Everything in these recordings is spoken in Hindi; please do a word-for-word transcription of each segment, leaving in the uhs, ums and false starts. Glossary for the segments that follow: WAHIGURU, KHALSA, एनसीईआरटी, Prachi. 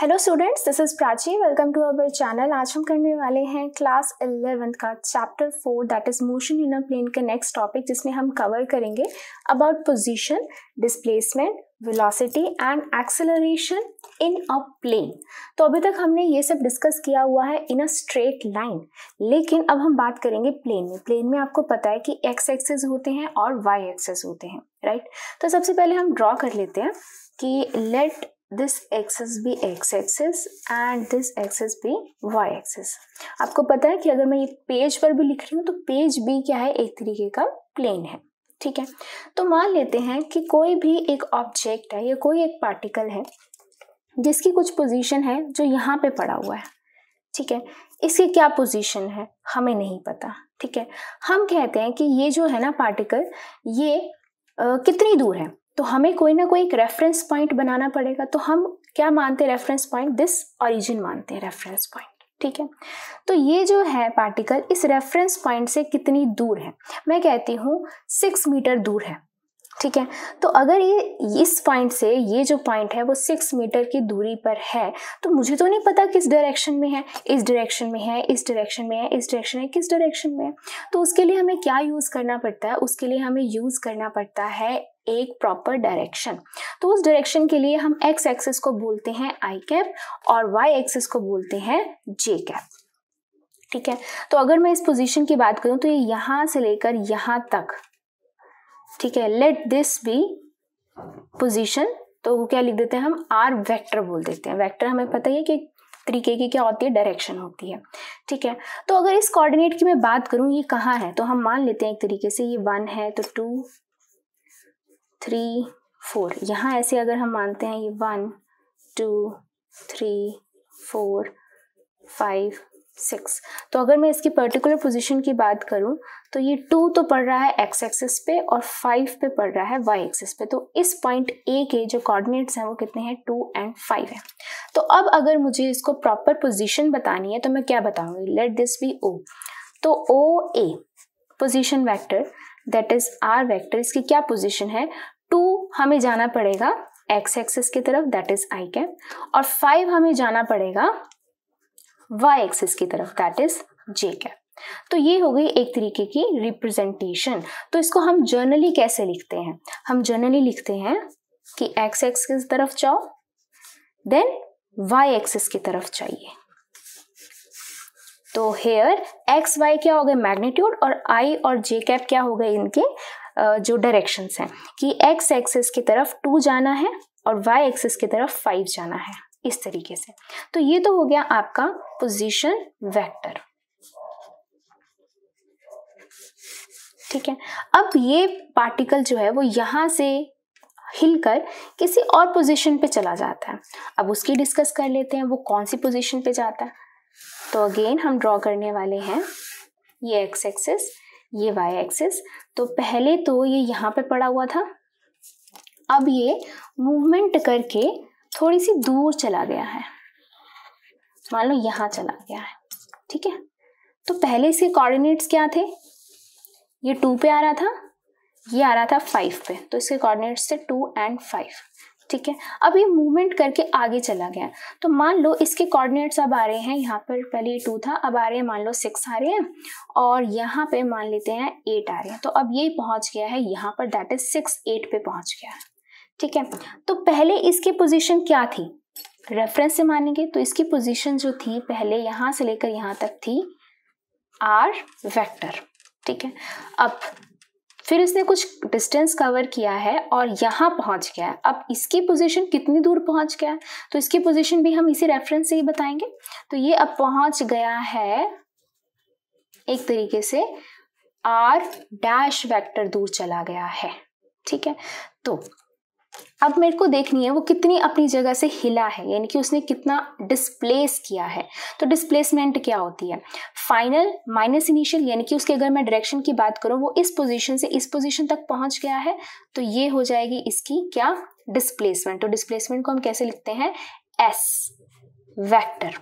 Hello students, this is Prachi. Welcome to our channel. आज हम करने वाले हैं क्लास इलेवेंथ का chapter four, that is motion in a plane का नेक्स्ट टॉपिक, जिसमें हम कवर करेंगे about position, displacement, velocity and acceleration in a plane. तो अभी तक हमने ये सब डिस्कस किया हुआ है इन अ स्ट्रेट लाइन, लेकिन अब हम बात करेंगे प्लेन में। प्लेन में आपको पता है कि एक्स एक्सेस होते हैं और वाई एक्सेस होते हैं, राइट right? तो सबसे पहले हम ड्रॉ कर लेते हैं कि let this axis be x axis and this axis be Y axis. आपको पता है कि अगर मैं ये पेज पर भी लिख रही हूँ तो पेज भी क्या है, एक तरीके का प्लेन है, ठीक है। तो मान लेते हैं कि कोई भी एक ऑब्जेक्ट है या कोई एक पार्टिकल है जिसकी कुछ पोजीशन है जो यहाँ पे पड़ा हुआ है, ठीक है। इसकी क्या पोजीशन है हमें नहीं पता, ठीक है। हम कहते हैं कि ये जो है ना पार्टिकल, ये आ, कितनी दूर है, तो हमें कोई ना कोई एक रेफरेंस पॉइंट बनाना पड़ेगा। तो हम क्या मानते हैं रेफरेंस पॉइंट, दिस ऑरिजिन मानते हैं रेफरेंस पॉइंट, ठीक है। तो ये जो है पार्टिकल इस रेफरेंस पॉइंट से कितनी दूर है, मैं कहती हूँ सिक्स मीटर दूर है, ठीक है। तो अगर ये इस पॉइंट से, ये जो पॉइंट है वो सिक्स मीटर की दूरी पर है, तो मुझे तो नहीं पता किस डायरेक्शन में है, इस डायरेक्शन में है, इस डायरेक्शन में है, इस डायरेक्शन में, किस डायरेक्शन में है। तो उसके लिए हमें क्या यूज़ करना पड़ता है, उसके लिए हमें यूज़ करना पड़ता है एक प्रॉपर डायरेक्शन। तो उस डायरेक्शन के लिए हम एक्स एक्सिस को बोलते हैं आई कैप और वाई एक्सिस को बोलते हैं जे कैप, ठीक है। तो अगर मैं इस पोजीशन की बात करूं तो ये यहां से लेकर यहां तक, ठीक है। लेट दिस बी पोजीशन, तो वो क्या लिख देते हैं हम, आर वेक्टर बोल देते हैं। वेक्टर हमें पता है कि तरीके की क्या होती है, डायरेक्शन होती है, ठीक है। तो अगर इस कोऑर्डिनेट की मैं बात करूं ये कहाँ है, तो हम मान लेते हैं एक तरीके से ये वन है, तो टू थ्री फोर, यहाँ ऐसे अगर हम मानते हैं ये one two three four five six. तो अगर मैं इसकी पर्टिकुलर पोजीशन की बात करूँ तो ये टू तो पड़ रहा है एक्स एक्सिस पे और फाइव पे पड़ रहा है वाई एक्सिस पे। तो इस पॉइंट ए के जो कोऑर्डिनेट्स हैं वो कितने हैं, टू एंड फाइव है। तो अब अगर मुझे इसको प्रॉपर पोजीशन बतानी है तो मैं क्या बताऊँगी, लेट दिस बी ओ, तो O A position vector that is R vector, इसकी क्या पोजीशन है, टू हमें जाना पड़ेगा एक्स एक्सिस की तरफ दैट इज आई कैप और फाइव हमें जाना पड़ेगा वाई एक्सिस की तरफ दैट इज जे कैप। तो ये हो गई एक तरीके की रिप्रेजेंटेशन। तो इसको हम जर्नली कैसे लिखते हैं, हम जर्नली लिखते हैं कि एक्स एक्सिस की तरफ जाओ देन वाई एक्सिस की तरफ चाहिए। तो हेयर एक्स वाई क्या हो गए मैग्नीट्यूड और आई और जे कैप क्या हो गए इनके जो डायरेक्शंस हैं, कि एक्स एक्सिस की तरफ टू जाना है और वाई एक्सिस की तरफ फाइव जाना है, इस तरीके से। तो ये तो हो गया आपका पोजीशन वेक्टर, ठीक है। अब ये पार्टिकल जो है वो यहाँ से हिलकर किसी और पोजीशन पे चला जाता है। अब उसकी डिस्कस कर लेते हैं, वो कौन सी पोजीशन पे जाता है। तो अगेन हम ड्रॉ करने वाले हैं, ये एक्स एक्सिस, ये वाई एक्सिस। तो पहले तो ये यहाँ पे पड़ा हुआ था, अब ये मूवमेंट करके थोड़ी सी दूर चला गया है, मान लो यहाँ चला गया है, ठीक है। तो पहले इसके कोऑर्डिनेट्स क्या थे, ये टू पे आ रहा था, ये आ रहा था फाइव पे, तो इसके कोऑर्डिनेट्स थे टू एंड फाइव, ठीक है। अब ये मूवमेंट करके आगे चला गया, तो मान लो इसके कोऑर्डिनेट्स अब आ रहे हैं यहाँ पर, पहले ये टू था, अब आ रहे हैं मान लो सिक्स आ रहे हैं और यहाँ पे मान लेते हैं एट आ रहे हैं। तो अब ये पहुँच गया है यहाँ पर दैट इज सिक्स एट पे पहुँच गया है, ठीक है। तो पहले इसकी पोजीशन क्या थी, रेफरेंस से मानेंगे तो इसकी पोजीशन जो थी पहले यहाँ से लेकर यहाँ तक थी आर वेक्टर, ठीक है। अब फिर इसने कुछ डिस्टेंस कवर किया है और यहाँ पहुँच गया है। अब इसकी पोजीशन कितनी दूर पहुँच गया है, तो इसकी पोजीशन भी हम इसी रेफरेंस से ही बताएंगे। तो ये अब पहुँच गया है एक तरीके से आर डैश वेक्टर दूर चला गया है, ठीक है। तो अब मेरे को देखनी है वो कितनी अपनी जगह से हिला है, यानी कि उसने कितना डिस्प्लेस किया है। तो डिस्प्लेसमेंट क्या होती है, फाइनल माइनस इनिशियल, यानी कि उसके अगर मैं डायरेक्शन की बात करूँ वो इस पोजीशन से इस पोजीशन तक पहुँच गया है, तो ये हो जाएगी इसकी क्या, डिस्प्लेसमेंट। तो डिस्प्लेसमेंट को हम कैसे लिखते हैं, एस वेक्टर,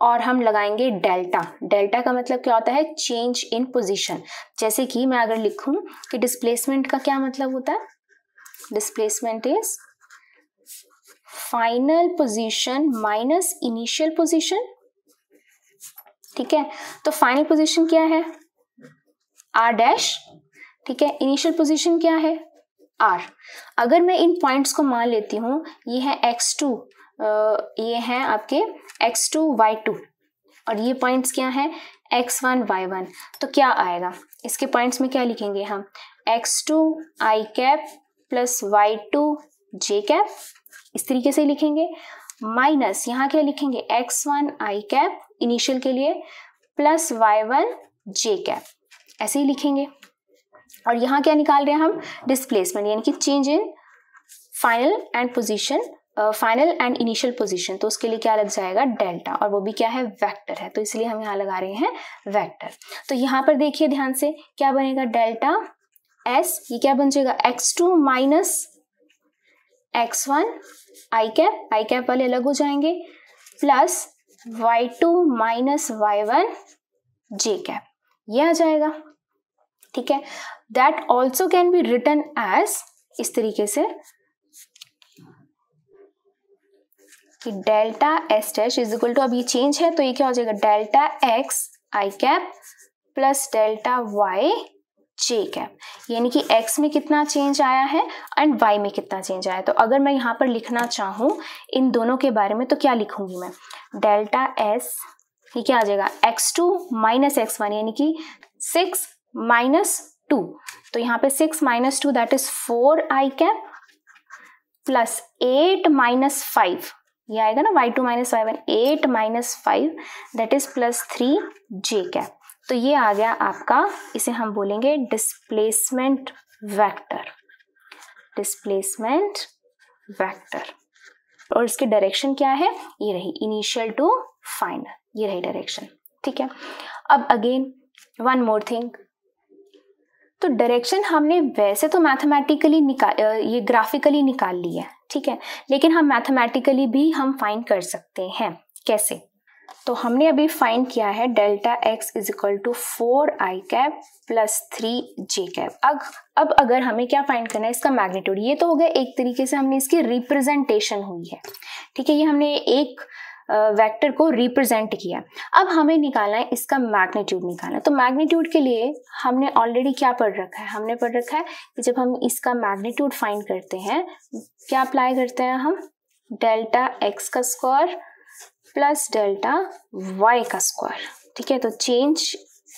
और हम लगाएंगे डेल्टा। डेल्टा का मतलब क्या होता है, चेंज इन पोजीशन। जैसे कि मैं अगर लिखूँ कि डिस्प्लेसमेंट का क्या मतलब होता है, displacement is final position minus initial position. ठीक है, तो फाइनल पोजीशन क्या है? R dash. ठीक है, इनिशियल पोजीशन क्या है? आर। अगर मैं इन पॉइंट्स को मान लेती हूँ, ये है एक्स टू, ये है आपके एक्स टू वाई टू और ये पॉइंट्स क्या है? X one Y one. तो क्या आएगा इसके पॉइंट्स में? क्या लिखेंगे हम? X two I cap plus Y two J cap, इस तरीके से लिखेंगे। माइनस यहाँ क्या लिखेंगे? एक्स वन आई कैप इनिशियल के लिए plus Y one J cap, ऐसे ही लिखेंगे। और यहाँ क्या निकाल रहे हैं हम? डिस्प्लेसमेंट, यानी कि change in final and position, final and initial position. तो उसके लिए क्या लग जाएगा? डेल्टा, और वो भी क्या है? वेक्टर है, तो इसलिए हम यहाँ लगा रहे हैं वेक्टर। तो यहाँ पर देखिए ध्यान से क्या बनेगा? डेल्टा एस, ये क्या बन जाएगा? X two minus x one I cap, I cap वाले अलग हो जाएंगे, plus Y two minus Y one J cap, यह आ जाएगा। ठीक है, that also can be written as, इस तरीके से कि delta S dash is equal to, अब ये चेंज है तो ये क्या हो जाएगा? डेल्टा एक्स आई कैप प्लस डेल्टा वाई जे कैप, यानी कि x में कितना चेंज आया है एंड y में कितना चेंज आया है। तो अगर मैं यहाँ पर लिखना चाहूँ इन दोनों के बारे में, तो क्या लिखूंगी मैं? डेल्टा s, ये क्या आ जाएगा? X two minus x one, यानी कि सिक्स माइनस टू, तो यहाँ पे six minus two that is four I cap, plus eight minus five, ये आएगा ना Y two minus Y one, eight minus five that is plus three J cap. तो ये आ गया आपका, इसे हम बोलेंगे डिस्प्लेसमेंट वेक्टर, डिस्प्लेसमेंट वेक्टर। और इसकी डायरेक्शन क्या है? ये रही इनिशियल टू फाइनल, ये रही डायरेक्शन। ठीक है, अब अगेन वन मोर थिंग, तो डायरेक्शन हमने वैसे तो मैथमेटिकली निकाल, ये ग्राफिकली निकाल ली है, ठीक है, लेकिन हम मैथमेटिकली भी हम फाइंड कर सकते हैं। कैसे? तो हमने अभी फाइंड किया है delta x is equal to four I cap plus three J cap. अब अब अगर हमें क्या फाइंड करना है? इसका मैग्नीट्यूड। ये तो हो गया, एक तरीके से हमने इसकी रिप्रेजेंटेशन हुई है, ठीक है, ये हमने एक वेक्टर को रिप्रेजेंट किया। अब हमें निकालना है इसका मैग्नीट्यूड निकालना है। तो मैग्नीट्यूड के लिए हमने ऑलरेडी क्या पढ़ रखा है? हमने पढ़ रखा है कि जब हम इसका मैग्नीट्यूड फाइंड करते हैं, क्या अप्लाई करते हैं हम? डेल्टा एक्स का स्क्वायर प्लस डेल्टा वाई का स्क्वायर। ठीक है, तो चेंज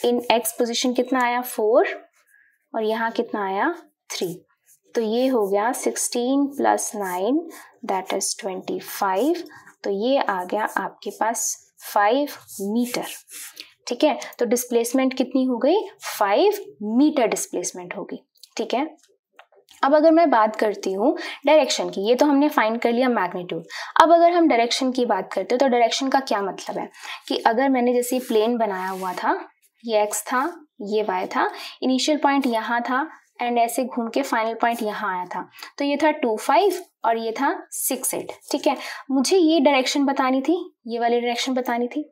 इन एक्स पोजीशन कितना आया? फोर, और यहाँ कितना आया? थ्री। तो ये हो गया sixteen plus nine that is twenty five, तो ये आ गया आपके पास फाइव मीटर। ठीक है, तो डिस्प्लेसमेंट कितनी हो गई? फाइव मीटर डिस्प्लेसमेंट होगी। ठीक है, अब अगर मैं बात करती हूँ डायरेक्शन की, ये तो हमने फाइंड कर लिया मैग्नीट्यूड। अब अगर हम डायरेक्शन की बात करते हैं, तो डायरेक्शन का क्या मतलब है? कि अगर मैंने जैसे प्लेन बनाया हुआ था, ये एक्स था, ये वाई था, इनिशियल पॉइंट यहाँ था एंड ऐसे घूम के फाइनल पॉइंट यहाँ आया था, तो ये था टू फाइव और ये था सिक्स एट। ठीक है, मुझे ये डायरेक्शन बतानी थी, ये वाली डायरेक्शन बतानी थी।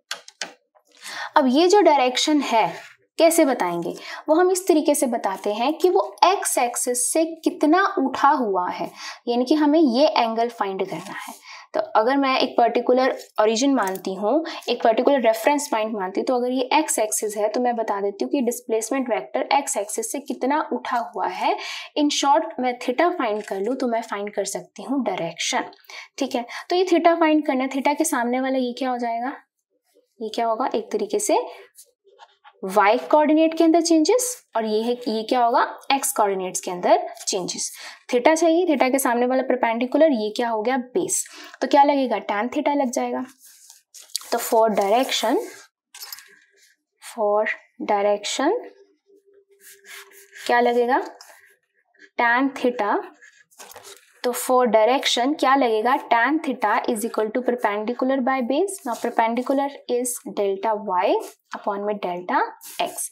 अब ये जो डायरेक्शन है कैसे बताएंगे? वो हम इस तरीके से बताते हैं कि वो एक्स एक्सिस से कितना उठा हुआ है, यानी कि हमें ये एंगल फाइंड करना है। तो अगर मैं एक पर्टिकुलर ओरिजिन मानती हूँ, एक पर्टिकुलर रेफरेंस पॉइंट मानती हूँ, तो अगर ये एक्स एक्सिस है तो मैं बता देती हूँ कि डिस्प्लेसमेंट वेक्टर एक्स एक्सिस से कितना उठा हुआ है। इन शॉर्ट मैं थीटा फाइंड कर लूँ तो मैं फाइंड कर सकती हूँ डायरेक्शन। ठीक है, तो ये थीटा फाइंड करना है, थीटा के सामने वाला ये क्या हो जाएगा? ये क्या होगा? एक तरीके से y कोऑर्डिनेट के अंदर चेंजेस, और ये है, ये क्या होगा? x कोऑर्डिनेट्स के अंदर चेंजेस। थीटा चाहिए, थीटा के सामने वाला परपेंडिकुलर, ये क्या हो गया? बेस। तो क्या लगेगा? tan थीटा लग जाएगा। तो फॉर डायरेक्शन, फॉर डायरेक्शन क्या लगेगा? tan theta. तो फॉर डायरेक्शन क्या लगेगा? tan theta is equal to perpendicular by base. Now perpendicular is delta y upon में डेल्टा एक्स।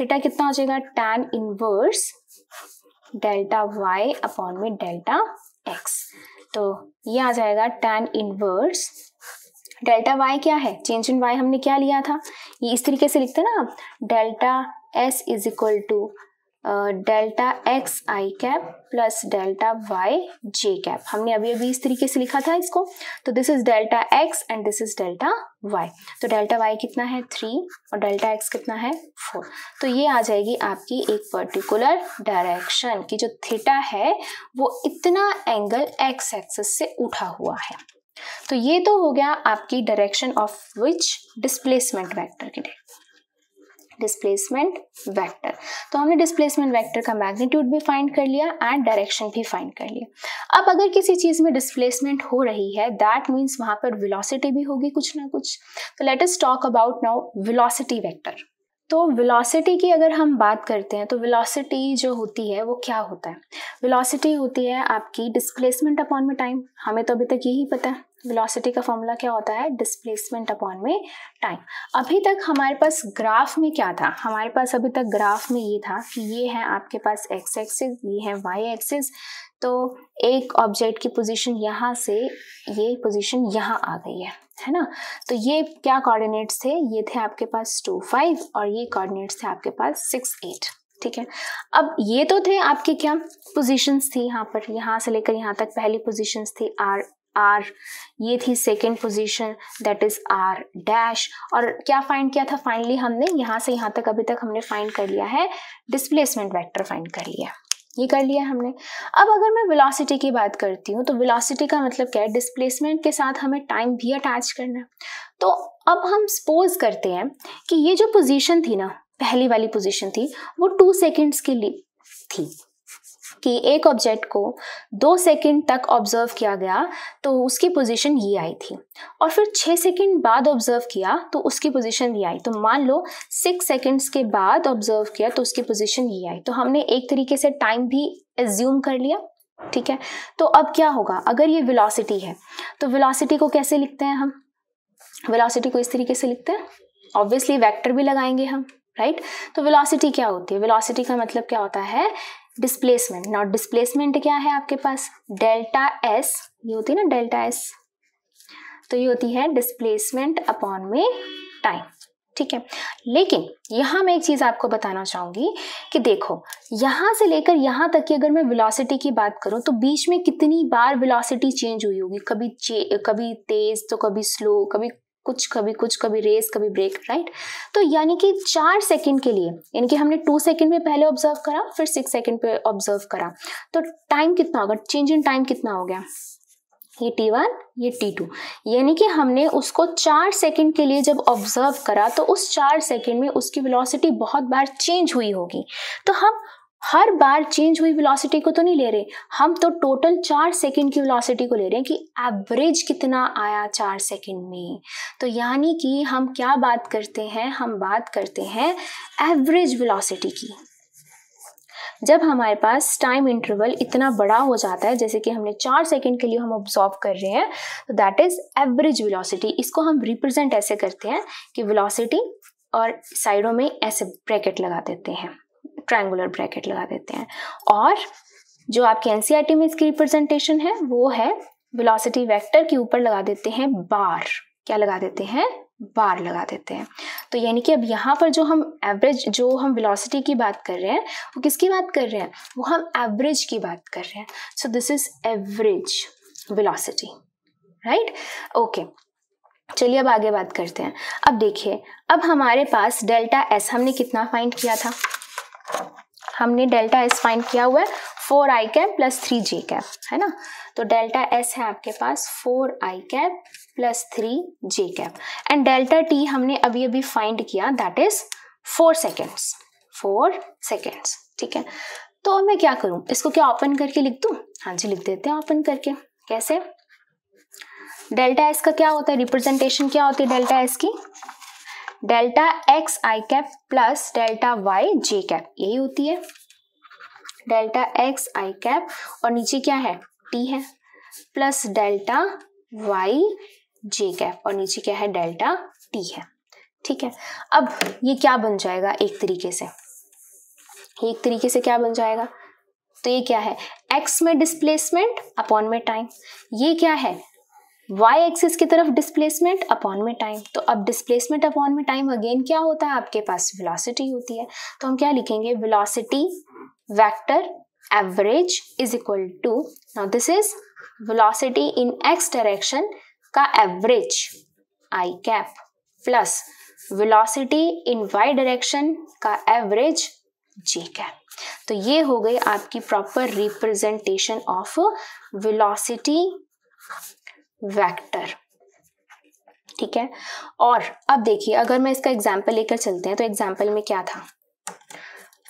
थीटा कितना हो जाएगा? tan inverse delta y upon में डेल्टा एक्स। तो ये आ जाएगा tan इनवर्स डेल्टा वाई। क्या है? चेंज इन वाई हमने क्या लिया था? ये इस तरीके से लिखते हैं ना आप, delta S is equal to delta x I cap plus delta Y J cap. हमने अभी अभी इस तरीके से लिखा था इसको, तो this is delta x and this is delta y. तो डेल्टा वाई कितना है थ्री और डेल्टा एक्स कितना है फोर। तो ये आ जाएगी आपकी एक पर्टिकुलर डायरेक्शन की जो थीटा है वो इतना एंगल एक्स एक्सिस से उठा हुआ है। तो ये तो हो गया आपकी direction of which displacement vector के लिए डिस्प्लेसमेंट वेक्टर। तो हमने डिस्प्लेसमेंट वेक्टर का मैग्नीट्यूड भी फाइंड कर लिया एंड डायरेक्शन भी फाइंड कर लिया। अब अगर किसी चीज़ में डिस्प्लेसमेंट हो रही है दैट मीन्स वहाँ पर वेलोसिटी भी होगी कुछ ना कुछ। तो let us talk about now velocity vector. तो वेलोसिटी की अगर हम बात करते हैं तो वेलोसिटी जो होती है वो क्या होता है? वेलोसिटी होती है आपकी डिस्प्लेसमेंट अपॉन में टाइम। हमें तो अभी तक यही पता है वेलोसिटी का फॉर्मूला क्या होता है, डिस्प्लेसमेंट अपॉन में टाइम। अभी तक हमारे पास ग्राफ में क्या था? हमारे पास अभी तक ग्राफ में ये था कि ये है आपके पास एक्स एक्सिस, ये है वाई एक्सिस। तो एक ऑब्जेक्ट की पोजीशन यहाँ से ये पोजीशन यहाँ आ गई है, है ना। तो ये क्या कोऑर्डिनेट्स थे? ये थे आपके पास टू फाइव और ये कोऑर्डिनेट्स थे आपके पास सिक्स एट, ठीक है। अब ये तो थे आपके क्या पोजीशंस थी यहाँ पर, यहाँ से लेकर यहाँ तक पहली पोजीशंस थी आर आर, ये थी second position that is r dash. और क्या फाइंड किया था फाइनली हमने? यहाँ से यहाँ तक अभी तक हमने फाइंड कर लिया है डिस्प्लेसमेंट वेक्टर, फाइंड कर लिया, ये कर लिया हमने। अब अगर मैं वेलोसिटी की बात करती हूँ तो वेलोसिटी का मतलब क्या है? डिस्प्लेसमेंट के साथ हमें टाइम भी अटैच करना है। तो अब हम सपोज करते हैं कि ये जो पोजीशन थी ना, पहली वाली पोजीशन थी, वो टू सेकेंड्स के लिए थी कि एक ऑब्जेक्ट को दो सेकेंड तक ऑब्जर्व किया गया तो उसकी पोजीशन ये आई थी, और फिर छः सेकेंड बाद ऑब्जर्व किया तो उसकी पोजीशन ये आई। तो मान लो सिक्स सेकेंड्स के बाद ऑब्जर्व किया तो उसकी पोजीशन ये आई। तो हमने एक तरीके से टाइम भी एज्यूम कर लिया, ठीक है। तो अब क्या होगा अगर ये वेलोसिटी है तो वेलोसिटी को कैसे लिखते हैं हम? वेलोसिटी को इस तरीके से लिखते हैं, ऑब्वियसली वेक्टर भी लगाएंगे हम, राइट। तो वेलोसिटी क्या होती है? वेलोसिटी का मतलब क्या होता है? डिस्प्लेसमेंट। नॉट डिस्प्लेसमेंट क्या है आपके पास? डेल्टा एस, ये होती है ना डेल्टा एस, तो ये होती है डिस्प्लेसमेंट अपॉन में टाइम, ठीक है। लेकिन यहाँ मैं एक चीज़ आपको बताना चाहूँगी कि देखो यहाँ से लेकर यहाँ तक की अगर मैं वेलोसिटी की बात करूँ तो बीच में कितनी बार वेलोसिटी चेंज हुई होगी, कभी कभी तेज़ तो कभी स्लो, कभी कुछ कभी कुछ, कभी रेस कभी ब्रेक, राइट। तो यानी कि चार सेकंड के लिए, यानी कि हमने टू सेकंड में पहले ऑब्जर्व करा फिर सिक्स सेकंड पे ऑब्जर्व करा, तो टाइम कितना होगा, चेंज इन टाइम कितना हो गया? ये टी वन ये टी टू, यानी कि हमने उसको चार सेकंड के लिए जब ऑब्जर्व करा तो उस चार सेकंड में उसकी वेलोसिटी बहुत बार चेंज हुई होगी। तो हम हर बार चेंज हुई वेलोसिटी को तो नहीं ले रहे, हम तो टोटल चार सेकंड की वेलोसिटी को ले रहे हैं कि एवरेज कितना आया चार सेकंड में। तो यानी कि हम क्या बात करते हैं, हम बात करते हैं एवरेज वेलोसिटी की। जब हमारे पास टाइम इंटरवल इतना बड़ा हो जाता है जैसे कि हमने चार सेकंड के लिए हम ऑब्जर्व कर रहे हैं, तो दैट इज एवरेज वेलोसिटी। इसको हम रिप्रेजेंट ऐसे करते हैं कि वेलोसिटी और साइडों में ऐसे ब्रैकेट लगा देते हैं, ट्रायंगुलर ब्रैकेट लगा देते हैं। और जो आपके एनसीईआरटी में इसकी रिप्रेजेंटेशन है वो है वेलोसिटी वेक्टर के ऊपर लगा देते हैं बार, क्या लगा देते हैं? बार लगा देते हैं। तो यानी कि अब यहाँ पर जो हम एवरेज, जो हम वेलोसिटी की बात कर रहे हैं वो किसकी बात कर रहे हैं? वो हम एवरेज की बात कर रहे हैं। So this is average velocity, right, okay. चलिए अब आगे बात करते हैं। अब देखिए अब हमारे पास डेल्टा एस हमने कितना फाइंड किया था? हमने डेल्टा एस फाइंड किया हुआ है फोर आई कैप प्लस थ्री जे कैप, है ना। तो डेल्टा एस है आपके पास four I cap plus three J cap and delta t हमने अभी अभी फाइंड किया that is four seconds, four seconds, ठीक है। तो मैं क्या करूँ इसको, क्या ओपन करके लिख दूँ? हाँ जी लिख देते हैं ओपन करके। कैसे? डेल्टा एस का क्या होता है रिप्रेजेंटेशन, क्या होती है डेल्टा एस की? डेल्टा एक्स आई कैप प्लस डेल्टा वाई जे कैप, यही होती है डेल्टा एक्स आई कैप और नीचे क्या है टी है, प्लस डेल्टा वाई जे कैप और नीचे क्या है डेल्टा टी है, ठीक है। अब ये क्या बन जाएगा एक तरीके से, एक तरीके से क्या बन जाएगा? तो ये क्या है एक्स में डिस्प्लेसमेंट अपॉन में टाइम, ये क्या है y एक्सिस की तरफ डिस्प्लेसमेंट अपॉन में टाइम। तो अब डिस्प्लेसमेंट अपॉन में टाइम अगेन क्या होता है आपके पास? वेलोसिटी होती है। तो हम क्या लिखेंगे? Velocity vector average is equal to, now this is velocity in x direction का average i cap plus velocity in y direction का average j cap. तो ये हो गई आपकी proper representation of velocity vector. ठीक है, और अब देखिए अगर मैं इसका एग्जाम्पल लेकर चलते हैं तो एग्जाम्पल में क्या था,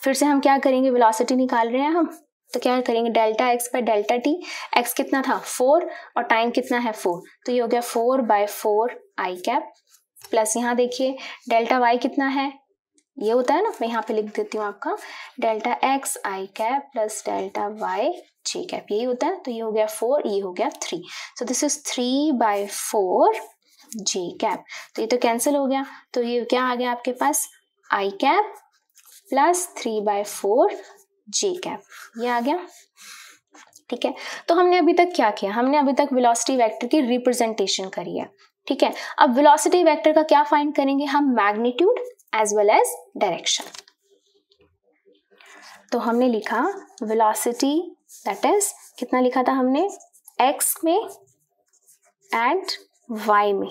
फिर से हम क्या करेंगे, वेलोसिटी निकाल रहे हैं हम तो क्या करेंगे, delta x by delta t, x कितना था फोर और टाइम कितना है फोर, तो ये हो गया four by four I cap plus यहाँ देखिए डेल्टा वाई कितना है, ये होता है ना, मैं यहाँ पे लिख देती हूँ आपका डेल्टा एक्स आई कैप प्लस डेल्टा वाई जे कैप, यही होता है, तो ये हो गया फोर, ये हो गया three, so this is three by four j cap, तो ये तो कैंसिल हो गया, तो ये क्या आ गया आपके पास i cap plus three by four j cap, ये आ गया। ठीक है, तो हमने अभी तक क्या किया, हमने अभी तक वेलोसिटी वेक्टर की रिप्रेजेंटेशन करी है। ठीक है, अब वेलोसिटी वेक्टर का क्या फाइंड करेंगे हम, magnitude as well as direction, तो हमने लिखा वेलोसिटी दैट इज कितना लिखा था हमने x में एंड y में।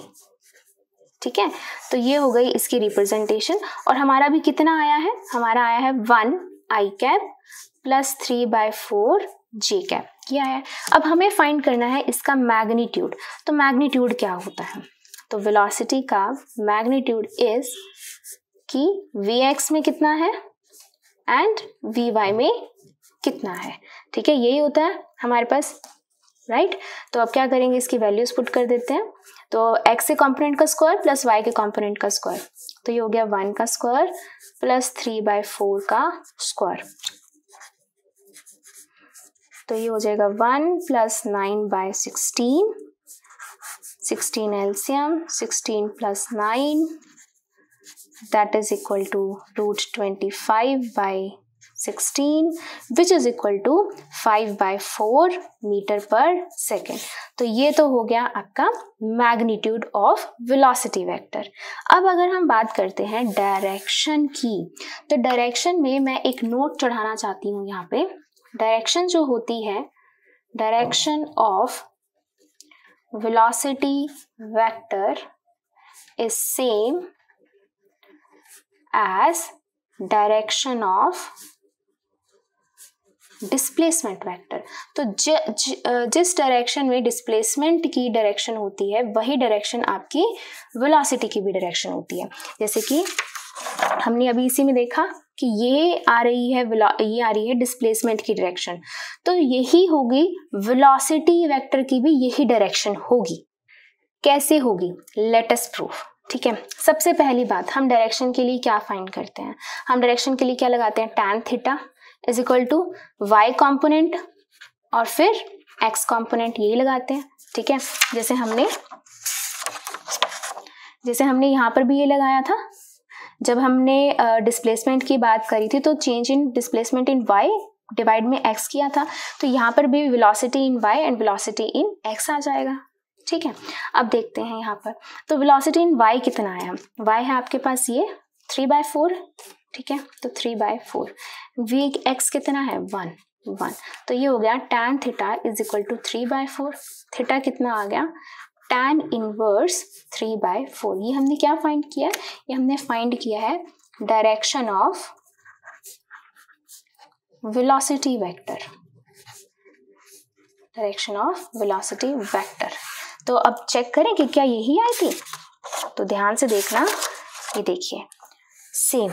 ठीक है, तो ये हो गई इसकी रिप्रेजेंटेशन, और हमारा भी कितना आया है, हमारा आया है one I cap plus three by four j cap, यह है। अब हमें फाइंड करना है इसका मैग्नीट्यूड, तो मैग्नीट्यूड क्या होता है, तो वेलोसिटी का मैग्नीट्यूड इज कि vx में कितना है एंड vy में कितना है। ठीक है, यही होता है हमारे पास, राइट right? तो अब क्या करेंगे, इसकी वैल्यूज पुट कर देते हैं, तो x के कंपोनेंट का स्क्वायर प्लस y के कंपोनेंट का स्क्वायर, तो ये हो गया वन का square plus three by four का स्क्वायर, तो ये हो जाएगा one plus nine by sixteen, sixteen LCM, sixteen plus nine that is equal to root twenty five by sixteen which is equal to five by four metre पर सेकेंड। तो ये तो हो गया आपका मैग्नीट्यूड ऑफ वेलोसिटी वेक्टर। अब अगर हम बात करते हैं डायरेक्शन की, तो डायरेक्शन में मैं एक नोट चढ़ाना चाहती हूँ यहाँ पे, डायरेक्शन जो होती है, direction of velocity vector is same as direction of displacement vector, तो ज, ज, जिस डायरेक्शन में डिस्प्लेसमेंट की डायरेक्शन होती है वही डायरेक्शन आपकी वेलोसिटी की भी डायरेक्शन होती है। जैसे कि हमने अभी इसी में देखा कि ये आ रही है, ये आ रही है डिस्प्लेसमेंट की डायरेक्शन, तो यही होगी वेलोसिटी वेक्टर की भी, यही डायरेक्शन होगी। कैसे होगी, लेट अस प्रूफ। ठीक है, सबसे पहली बात हम डायरेक्शन के लिए क्या फाइंड करते हैं, हम डायरेक्शन के लिए क्या लगाते हैं, tan theta is equal to y component और फिर एक्स कॉम्पोनेंट, यही लगाते हैं। ठीक है, जैसे हमने जैसे हमने यहाँ पर भी ये लगाया था, जब हमने डिस्प्लेसमेंट uh, की बात करी थी तो change in displacement in y divide में x किया था, तो यहाँ पर भी velocity in y and velocity in x आ जाएगा। ठीक है, अब देखते हैं यहाँ पर, तो वेलोसिटी इन y कितना आया, y है आपके पास ये थ्री बाय फोर। ठीक है, तो three by four, v x कितना है वन वन, तो ये हो गया tan theta is equal to three by four, theta कितना आ गया tan inverse three by four. ये हमने क्या फाइंड किया, ये हमने फाइंड किया है direction of velocity vector, direction of velocity vector. तो अब चेक करें कि क्या यही आई थी, तो ध्यान से देखना, ये देखिए सेम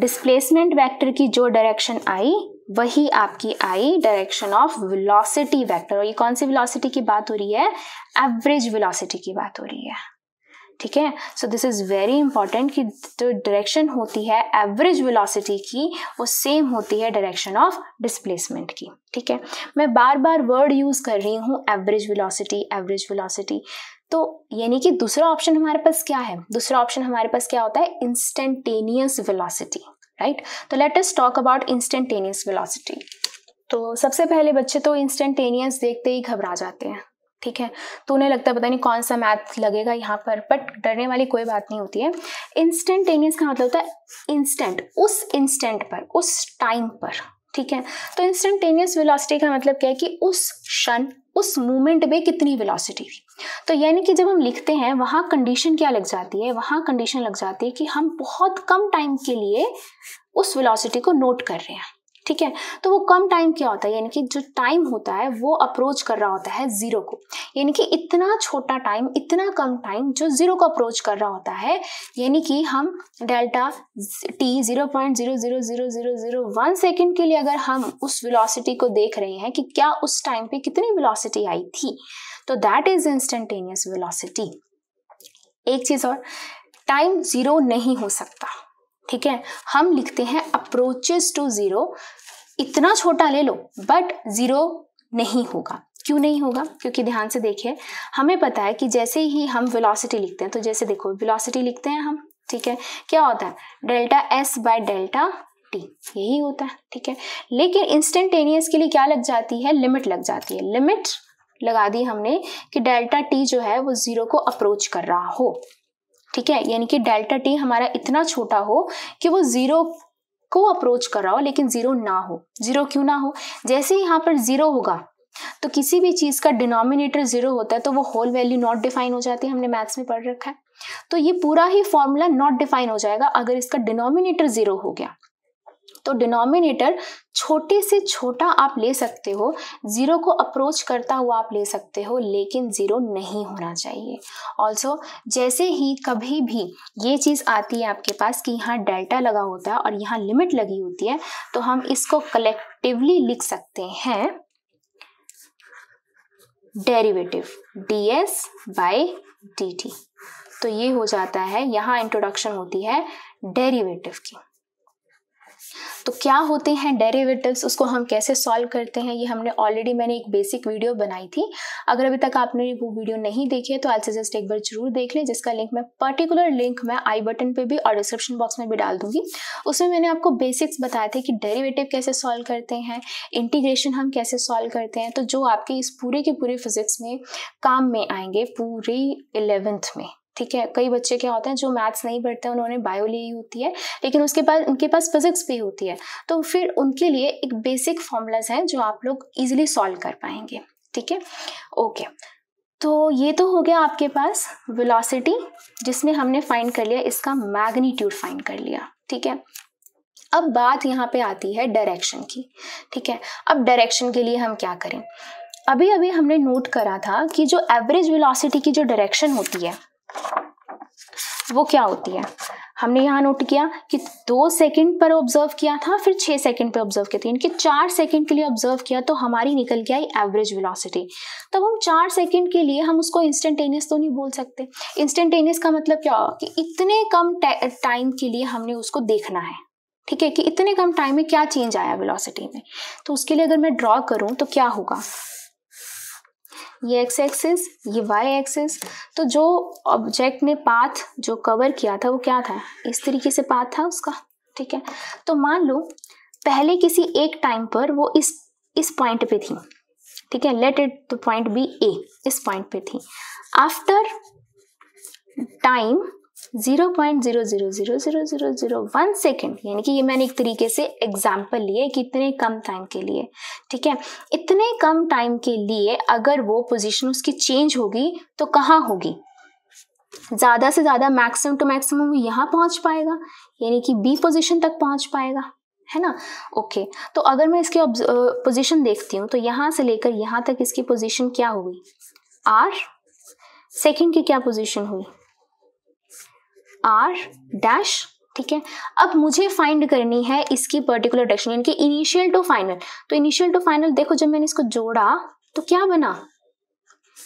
डिस्प्लेसमेंट वेक्टर की जो डायरेक्शन आई वही आपकी आई डायरेक्शन ऑफ वेलोसिटी वेक्टर, और ये कौन सी वेलोसिटी की बात हो रही है, एवरेज वेलोसिटी की बात हो रही है। ठीक है, so this is very important कि जो डायरेक्शन होती है एवरेज वेलोसिटी की वो सेम होती है डायरेक्शन ऑफ डिस्प्लेसमेंट की। ठीक है, मैं बार बार वर्ड यूज कर रही हूँ एवरेज वेलोसिटी, एवरेज वेलोसिटी, तो यानी कि दूसरा ऑप्शन हमारे पास क्या है, दूसरा ऑप्शन हमारे पास क्या होता है, इंस्टेंटेनियस वेलोसिटी, राइट। तो let us talk about instantaneous velocity. तो सबसे पहले बच्चे तो इंस्टेंटेनियस देखते ही घबरा जाते हैं। ठीक है, तो उन्हें लगता है पता नहीं कौन सा मैथ लगेगा यहाँ पर, बट डरने वाली कोई बात नहीं होती है। इंस्टेंटेनियस का मतलब होता है इंस्टेंट, उस इंस्टेंट पर, उस टाइम पर। ठीक है। तो इंस्टेंटेनियस वेलोसिटी का मतलब क्या है कि उस क्षण उस मूवमेंट में कितनी वेलोसिटी थी। तो यानी कि जब हम लिखते हैं वहाँ कंडीशन क्या लग जाती है, वहाँ कंडीशन लग जाती है कि हम बहुत कम टाइम के लिए उस वेलोसिटी को नोट कर रहे हैं, ठीक है। तो वो कम टाइम क्या होता है, यानी कि जो टाइम होता है वो अप्रोच कर रहा होता है जीरो को, यानी कि इतना छोटा टाइम, इतना कम टाइम जो जीरो को अप्रोच कर रहा होता है, यानी कि हम delta t zero point zero zero zero zero zero one second के लिए अगर हम उस वेलोसिटी को देख रहे हैं कि क्या उस टाइम पे कितनी वेलोसिटी आई थी, तो दैट इज इंस्टेंटेनियस वेलोसिटी। एक चीज और, टाइम जीरो नहीं हो सकता, ठीक है। हम लिखते हैं अप्रोचेस टू जीरो, इतना छोटा ले लो बट जीरो नहीं होगा। क्यों नहीं होगा, क्योंकि ध्यान से देखिए, हमें पता है कि जैसे ही हम वेलोसिटी लिखते हैं, तो जैसे देखो वेलोसिटी लिखते हैं हम, ठीक है, क्या होता है delta S by delta t, यही होता है, ठीक है। लेकिन इंस्टेंटेनियस के लिए क्या लग जाती है, लिमिट लग जाती है। लिमिट लगा दी हमने कि डेल्टा टी जो है वो जीरो को अप्रोच कर रहा हो, ठीक है, यानी कि डेल्टा टी हमारा इतना छोटा हो कि वो जीरो को अप्रोच कर रहा हो लेकिन जीरो ना हो। जीरो क्यों ना हो, जैसे ही यहाँ पर जीरो होगा तो किसी भी चीज़ का डिनोमिनेटर जीरो होता है तो वो होल वैल्यू नॉट डिफाइन हो जाती है, हमने मैथ्स में पढ़ रखा है। तो ये पूरा ही फॉर्मूला नॉट डिफाइन हो जाएगा अगर इसका डिनोमिनेटर जीरो हो गया। तो डिनोमिनेटर छोटे से छोटा आप ले सकते हो, जीरो को अप्रोच करता हुआ आप ले सकते हो, लेकिन जीरो नहीं होना चाहिए। ऑल्सो जैसे ही कभी भी ये चीज़ आती है आपके पास कि यहाँ डेल्टा लगा होता है और यहाँ लिमिट लगी होती है, तो हम इसको कलेक्टिवली लिख सकते हैं derivative, d s by D t. तो ये हो जाता है, यहाँ इंट्रोडक्शन होती है डेरिवेटिव की। तो क्या होते हैं डेरिवेटिव्स, उसको हम कैसे सॉल्व करते हैं, ये हमने ऑलरेडी मैंने एक बेसिक वीडियो बनाई थी। अगर अभी तक आपने वो वीडियो नहीं देखी है तो आई सजेस्ट एक बार जरूर देख लें, जिसका लिंक मैं पर्टिकुलर लिंक मैं आई बटन पे भी और डिस्क्रिप्शन बॉक्स में भी डाल दूंगी। उसमें मैंने आपको बेसिक्स बताए थे कि डेरिवेटिव कैसे सॉल्व करते हैं, इंटीग्रेशन हम कैसे सॉल्व करते हैं, तो जो आपके इस पूरे के पूरे फिजिक्स में काम में आएंगे पूरी इलेवेंथ में, ठीक है। कई बच्चे क्या होते हैं जो मैथ्स नहीं पढ़ते हैं, उन्होंने बायो ली होती है लेकिन उसके बाद उनके पास फिजिक्स भी होती है, तो फिर उनके लिए एक बेसिक फॉर्मूलाज हैं जो आप लोग इजीली सॉल्व कर पाएंगे, ठीक है। ओके, तो ये तो हो गया आपके पास वेलोसिटी, जिसमें हमने फाइंड कर लिया इसका मैग्नीट्यूड, फाइंड कर लिया, ठीक है। अब बात यहाँ पे आती है डायरेक्शन की, ठीक है। अब डायरेक्शन के लिए हम क्या करें, अभी अभी हमने नोट करा था कि जो एवरेज वेलोसिटी की जो डायरेक्शन होती है वो क्या होती है, हमने यहाँ नोट किया कि दो सेकंड पर ऑब्जर्व किया था, फिर छः सेकंड पर ऑब्जर्व किया था, यानी कि चार सेकंड के लिए ऑब्जर्व किया तो हमारी निकल के आई एवरेज वेलोसिटी। तब हम चार सेकंड के लिए हम उसको इंस्टेंटेनियस तो नहीं बोल सकते। इंस्टेंटेनियस का मतलब क्या होगा कि इतने कम टाइम के लिए हमने उसको देखना है, ठीक है, कि इतने कम टाइम में क्या चेंज आया वेलोसिटी में। तो उसके लिए अगर मैं ड्रॉ करूँ तो क्या होगा, ये एक्स एक्सिस, ये वाई एक्सिस, तो जो ऑब्जेक्ट ने पाथ जो कवर किया था वो क्या था, इस तरीके से पाथ था उसका, ठीक है। तो मान लो पहले किसी एक टाइम पर वो इस इस पॉइंट पे थी, ठीक है, let it the point B ए, इस पॉइंट पे थी। After time zero point zero zero zero zero zero zero one second, यानी कि ये मैंने एक तरीके से एग्जाम्पल लिए कि इतने कम टाइम के लिए, ठीक है, इतने कम टाइम के लिए अगर वो पोजीशन उसकी चेंज होगी तो कहाँ होगी, ज़्यादा से ज़्यादा मैक्सिमम टू मैक्सिमम यहाँ पहुँच पाएगा, यानी कि बी पोजीशन तक पहुँच पाएगा, है ना। ओके, तो अगर मैं इसकी पोजीशन देखती हूँ तो यहाँ से लेकर यहाँ तक इसकी पोजीशन क्या हुई, आर सेकेंड की क्या पोजीशन हुई, आर डैश, ठीक है। अब मुझे फाइंड करनी है इसकी पर्टिकुलर डायरेक्शन, यानी कि इनिशियल टू फाइनल। तो इनिशियल टू फाइनल देखो, जब मैंने इसको जोड़ा तो क्या बना,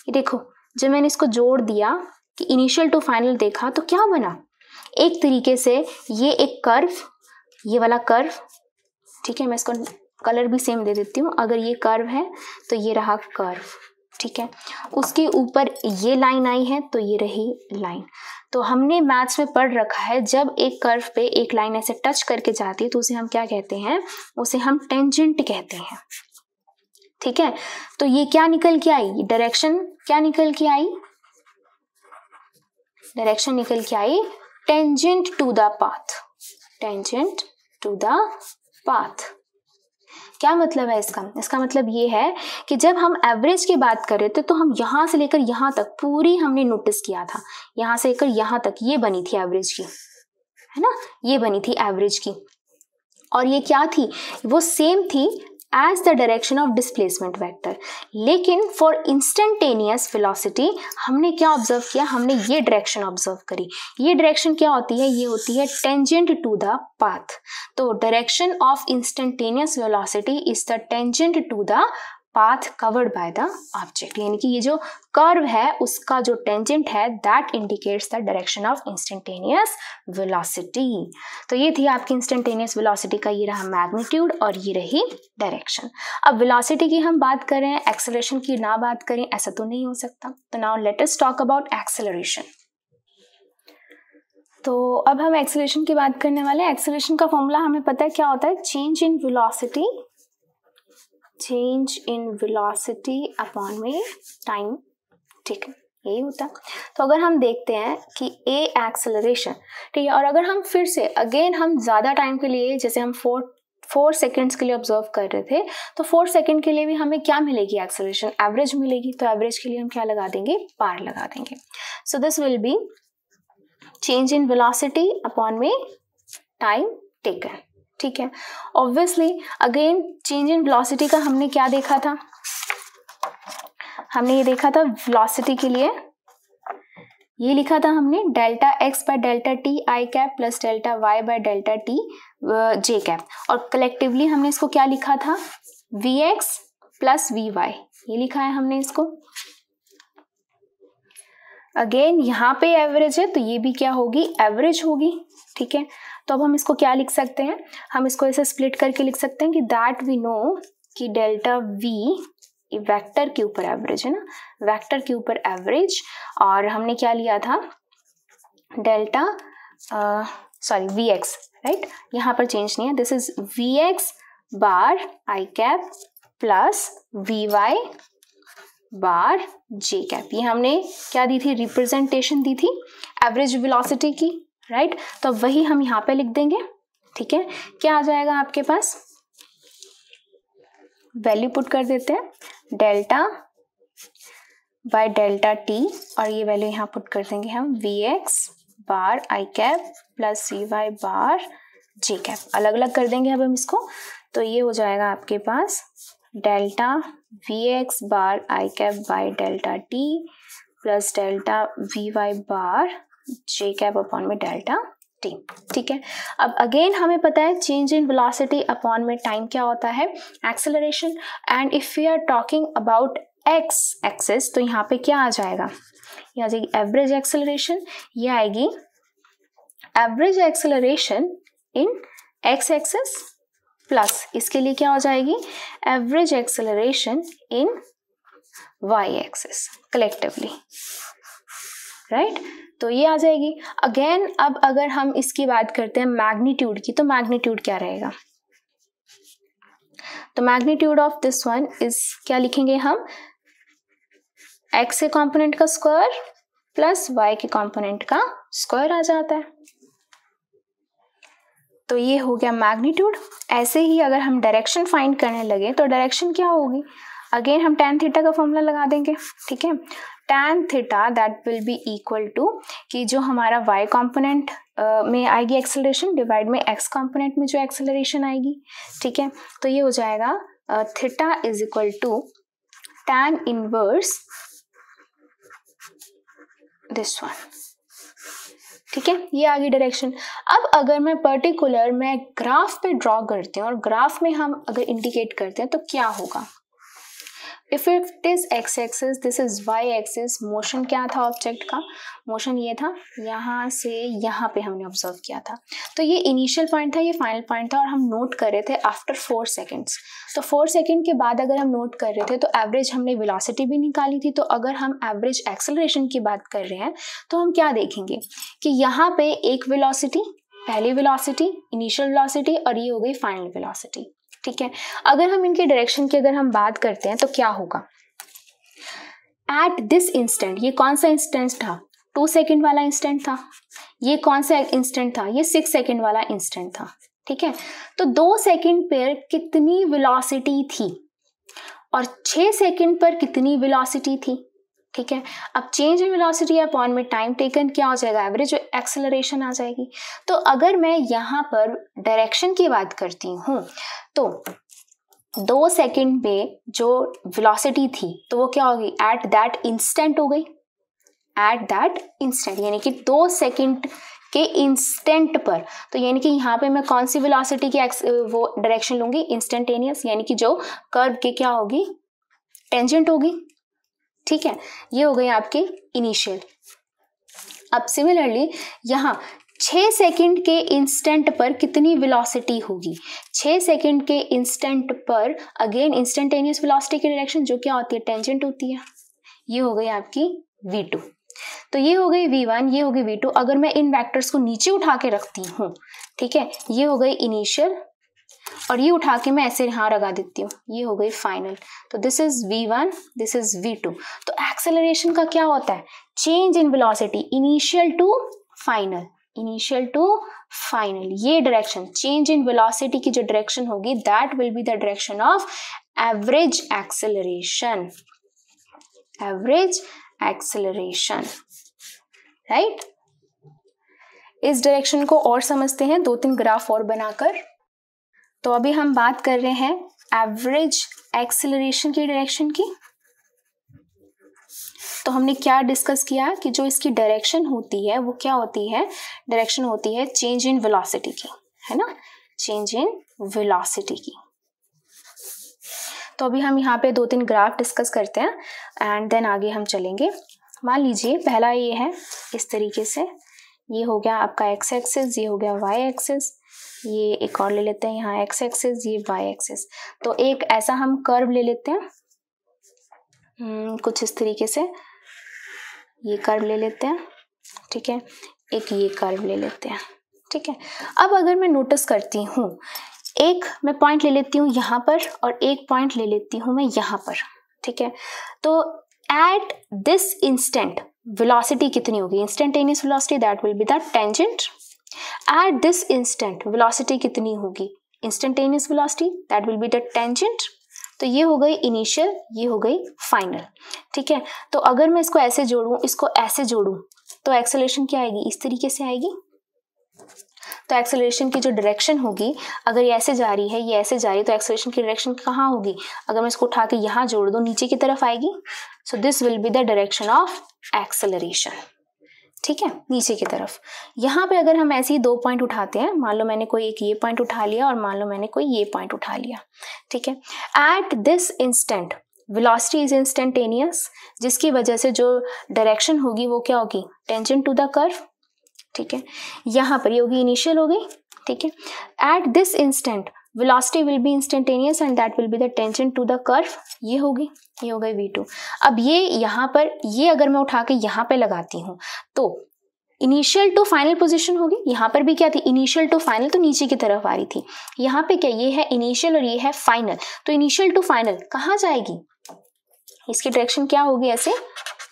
ये देखो जब मैंने इसको जोड़ दिया कि इनिशियल टू फाइनल देखा तो क्या बना, एक तरीके से ये एक कर्व, ये वाला कर्व, ठीक है, मैं इसको कलर भी सेम दे देती हूँ। अगर ये कर्व है तो ये रहा कर्व, ठीक है, उसके ऊपर ये लाइन आई है तो ये रही लाइन। तो हमने मैथ्स में पढ़ रखा है जब एक कर्व पे एक लाइन ऐसे टच करके जाती है तो उसे हम क्या कहते हैं, उसे हम टेंजेंट कहते हैं, ठीक है। तो ये क्या निकल के आई, डायरेक्शन क्या निकल के आई, डायरेक्शन निकल के आई tangent to the path, tangent to the path. क्या मतलब है इसका? इसका मतलब ये है कि जब हम एवरेज की बात कर रहे थे तो हम यहाँ से लेकर यहाँ तक पूरी हमने नोटिस किया था, यहाँ से लेकर यहाँ तक ये बनी थी एवरेज की, है ना, ये बनी थी एवरेज की, और ये क्या थी, वो सेम थी as the direction of displacement vector. लेकिन for instantaneous velocity हमने क्या observe किया, हमने ये direction observe करी. ये direction क्या होती है, ये होती है tangent to the path. तो direction of instantaneous velocity is the tangent to the path covered by the object. यानी कि ये जो curve है उसका जो tangent है that indicates the direction of instantaneous velocity. तो ये थी आपकी instantaneous velocity का, ये रहा magnitude और ये रही direction. अब velocity की हम बात कर रहे हैं, acceleration की ना बात करें ऐसा तो नहीं हो सकता. तो now let us talk about acceleration. तो अब हम acceleration की बात करने वाले हैं. acceleration का formula हमें पता है क्या होता है, change in velocity change in velocity upon में time taken, यही होता. तो अगर हम देखते हैं कि a acceleration, ठीक है, और अगर हम फिर से अगेन हम ज़्यादा टाइम के लिए, जैसे हम फोर फोर सेकेंड्स के लिए ऑब्जर्व कर रहे थे, तो फोर सेकेंड के लिए भी हमें क्या मिलेगी, एक्सेलरेशन एवरेज मिलेगी. तो एवरेज के लिए हम क्या लगा देंगे, पार लगा देंगे. So this will be change in velocity upon में टाइम टेकन, ठीक है. Obviously again change in velocity का हमने क्या देखा था, हमने ये देखा था वेलोसिटी के लिए ये लिखा था हमने delta x by delta t i cap plus delta y by delta t j cap, और कलेक्टिवली हमने इसको क्या लिखा था, v x plus we y, ये लिखा है हमने इसको. अगेन यहाँ पे एवरेज है तो ये भी क्या होगी, एवरेज होगी, ठीक है. तो अब हम इसको क्या लिख सकते हैं, हम इसको ऐसे स्प्लिट करके लिख सकते हैं कि दैट वी नो कि डेल्टा वी वेक्टर के ऊपर एवरेज है ना, वेक्टर के ऊपर एवरेज, और हमने क्या लिया था delta sorry v x, right, यहाँ पर चेंज नहीं है, this is we x bar I cap plus we Y bar J cap. ये हमने क्या दी थी, रिप्रेजेंटेशन दी थी एवरेज वेलोसिटी की, राइट right? तो अब वही हम यहाँ पे लिख देंगे, ठीक है. क्या आ जाएगा आपके पास, वैल्यू पुट कर देते हैं डेल्टा बाय डेल्टा टी, और ये वैल्यू यहाँ पुट कर देंगे हम we x bar I cap plus C Y bar J cap, अलग अलग कर देंगे अब हम इसको. तो ये हो जाएगा आपके पास delta we x bar I cap by delta T plus delta we Y bar J cap upon में डेल्टा टी, ठीक है. अब अगेन हमें पता है चेंज इन वेलोसिटी अपॉन में टाइम क्या होता है, acceleration. And if we are talking about x axis तो यहाँ पे क्या आ जाएगा, ये आ जाएगी एवरेज एक्सेलरेशन, ये आएगी average acceleration in x axis plus इसके लिए क्या हो जाएगी average acceleration in Y axis collectively, right right? तो ये आ जाएगी. अगेन अब अगर हम इसकी बात करते हैं मैग्नीट्यूड की, तो मैग्नीट्यूड क्या रहेगा, तो magnitude of this one is क्या लिखेंगे हम, एक्स के कंपोनेंट का स्क्वायर प्लस वाई के कंपोनेंट का स्क्वायर आ जाता है. तो ये हो गया मैग्नीट्यूड. ऐसे ही अगर हम डायरेक्शन फाइंड करने लगे तो डायरेक्शन क्या होगी, अगेन हम टेन थीटा का फॉर्मूला लगा देंगे, ठीक है. tan theta that will be equal to कि जो हमारा y कॉम्पोनेंट uh, में आएगी एक्सेलरेशन डिवाइड में x कॉम्पोनेंट में जो एक्सेलरेशन आएगी, ठीक है. तो ये हो जाएगा theta is equal to tan inverse this one, ठीक है. ये आ गई डायरेक्शन. अब अगर मैं पर्टिकुलर मैं ग्राफ पे ड्रॉ करती हूँ और ग्राफ में हम अगर इंडिकेट करते हैं तो क्या होगा, if it is x axis this is Y axis, motion क्या था ऑब्जेक्ट का, मोशन ये था यहाँ से यहाँ पे हमने ऑब्जर्व किया था. तो ये इनिशियल पॉइंट था, ये फाइनल पॉइंट था, और हम नोट कर रहे थे आफ्टर फोर सेकेंड्स. तो फोर सेकेंड के बाद अगर हम नोट कर रहे थे तो एवरेज हमने वेलोसिटी भी निकाली थी. तो अगर हम एवरेज एक्सेलरेशन की बात कर रहे हैं तो हम क्या देखेंगे कि यहाँ पे एक वेलोसिटी, पहली वेलोसिटी इनिशियल वेलोसिटी, और ये हो गई फाइनल वेलोसिटी, ठीक है. अगर हम इनके डायरेक्शन की अगर हम बात करते हैं तो क्या होगा, एट दिस इंस्टेंट, ये कौन सा इंस्टेंट था, टू सेकेंड वाला इंस्टेंट था, ये कौन सा इंस्टेंट था, ये सिक्स सेकेंड वाला इंस्टेंट था, ठीक है। तो दो सेकंड पर कितनी वेलोसिटी थी और छह सेकंड पर कितनी वेलोसिटी थी, ठीक है। अब चेंज इन वेलोसिटी अपॉन में टाइम टेकन क्या हो जाएगा, एवरेज, जो एक्सेलरेशन आ जाएगी। तो अगर मैं यहाँ पर डायरेक्शन की बात करती हूँ तो दो सेकंड में जो वेलोसिटी थी तो वो क्या होगी, एट दैट इंस्टेंट हो गई, एट दैट इंस्टेंट, यानी कि दो सेकंड के इंस्टेंट पर। तो यानी कि यहाँ पे मैं कौन सी वेलोसिटी की वो डायरेक्शन लूंगी, इंस्टेंटेनियस, यानी कि जो कर्व के क्या होगी, टेंजेंट होगी, ठीक है। ये हो गई आपके इनिशियल। अब सिमिलरली यहाँ छह सेकंड के इंस्टेंट पर कितनी वेलोसिटी होगी, छह सेकंड के इंस्टेंट पर अगेन इंस्टेंटेनियस वेलोसिटी की डायरेक्शन जो क्या होती है, टेंजेंट होती है। ये हो गई आपकी वी टू। तो ये हो गई वी वन, ये हो गई वी टू। अगर मैं इन वेक्टर्स को नीचे उठा के रखती हूँ, ठीक है, ये हो गई इनिशियल और ये उठा के मैं ऐसे यहाँ लगा देती हूँ, ये हो गई फाइनल। तो this is v one, this is v two. तो एक्सेलरेशन का क्या होता है, change in velocity, initial to final, initial to final, ये डायरेक्शन, चेंज इन वेलोसिटी की जो डायरेक्शन होगी, that will be the direction of average acceleration, average acceleration, right. इस डायरेक्शन को और समझते हैं दो तीन ग्राफ और बनाकर। तो अभी हम बात कर रहे हैं एवरेज एक्सेलरेशन की डायरेक्शन की। तो हमने क्या डिस्कस किया कि जो इसकी डायरेक्शन होती है वो क्या होती है, डायरेक्शन होती है चेंज इन वेलोसिटी की, है ना, चेंज इन वेलोसिटी की। तो अभी हम यहाँ पे दो तीन ग्राफ डिस्कस करते हैं एंड देन आगे हम चलेंगे। मान लीजिए पहला ये है इस तरीके से, ये हो गया आपका एक्स एक्सिस, ये हो गया वाई एक्सिस, ये एक और ले लेते हैं यहाँ एक्स एक्सिस, ये वाई एक्सिस। तो एक ऐसा हम कर्व ले लेते हैं, हम्म, कुछ इस तरीके से ये कर्व ले लेते हैं, ठीक है, एक ये कर्व ले लेते हैं, ठीक है। अब अगर मैं नोटिस करती हूँ, एक मैं पॉइंट ले लेती हूँ यहाँ पर और एक पॉइंट ले लेती हूँ मैं यहाँ पर, ठीक है। तो एट दिस इंस्टेंट वेलोसिटी कितनी होगी, instantaneous velocity, that will be the tangent. At this instant velocity कितनी होगी, instantaneous velocity, that will be the tangent. तो ये हो गई इनिशियल, ये हो गई फाइनल, ठीक है। तो अगर मैं इसको ऐसे जोड़ूँ, इसको ऐसे जोड़ूँ, तो एक्सेलरेशन क्या आएगी, इस तरीके से आएगी। तो एक्सेलरेशन की जो डायरेक्शन होगी, अगर ये ऐसे जा रही है, ये ऐसे जा रही है, तो एक्सेलरेशन की डायरेक्शन कहाँ होगी, अगर मैं इसको उठा के यहाँ जोड़ दूँ, नीचे की तरफ आएगी। So this will be the direction of acceleration, ठीक है, नीचे की तरफ। यहाँ पे अगर हम ऐसे ही दो पॉइंट उठाते हैं, मान लो मैंने कोई एक ये पॉइंट उठा लिया और मान लो मैंने कोई ये पॉइंट उठा लिया, ठीक है। At this instant velocity is instantaneous, जिसकी वजह से जो डायरेक्शन होगी वो क्या होगी, टेंजेंट टू द कर्व, ठीक है। यहाँ पर ये होगी इनिशियल हो गई, ठीक है। At this instant velocity will be instantaneous and that will be the tangent to the curve, ये होगी, ये हो गई वी टू। अब ये यहाँ पर ये अगर मैं उठा के यहाँ पे लगाती हूँ तो इनिशियल टू फाइनल पोजीशन होगी। यहाँ पर भी क्या थी, इनिशियल टू फाइनल, तो नीचे की तरफ आ रही थी। यहाँ पे क्या, ये है इनिशियल और ये है फाइनल, तो इनिशियल टू फाइनल कहाँ जाएगी, इसकी डायरेक्शन क्या होगी, ऐसे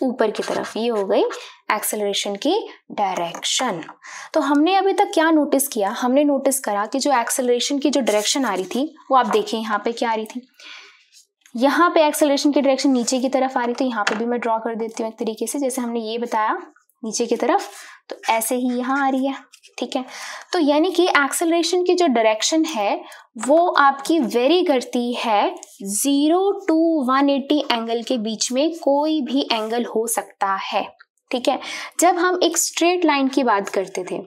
ऊपर की तरफ। ये हो गई एक्सेलरेशन की डायरेक्शन। तो हमने अभी तक क्या नोटिस किया, हमने नोटिस करा कि जो एक्सेलरेशन की जो डायरेक्शन आ रही थी वो आप देखें यहाँ पे क्या आ रही थी, यहाँ पे एक्सेलरेशन की डायरेक्शन नीचे की तरफ आ रही थी। यहाँ पे भी मैं ड्रॉ कर देती हूँ एक तरीके से, जैसे हमने ये बताया नीचे की तरफ, तो ऐसे ही यहाँ आ रही है, ठीक है। तो यानी कि एक्सेलरेशन की जो डायरेक्शन है वो आपकी वेरी करती है, zero to one eighty angle के बीच में कोई भी एंगल हो सकता है, ठीक है। जब हम एक स्ट्रेट लाइन की बात करते थे,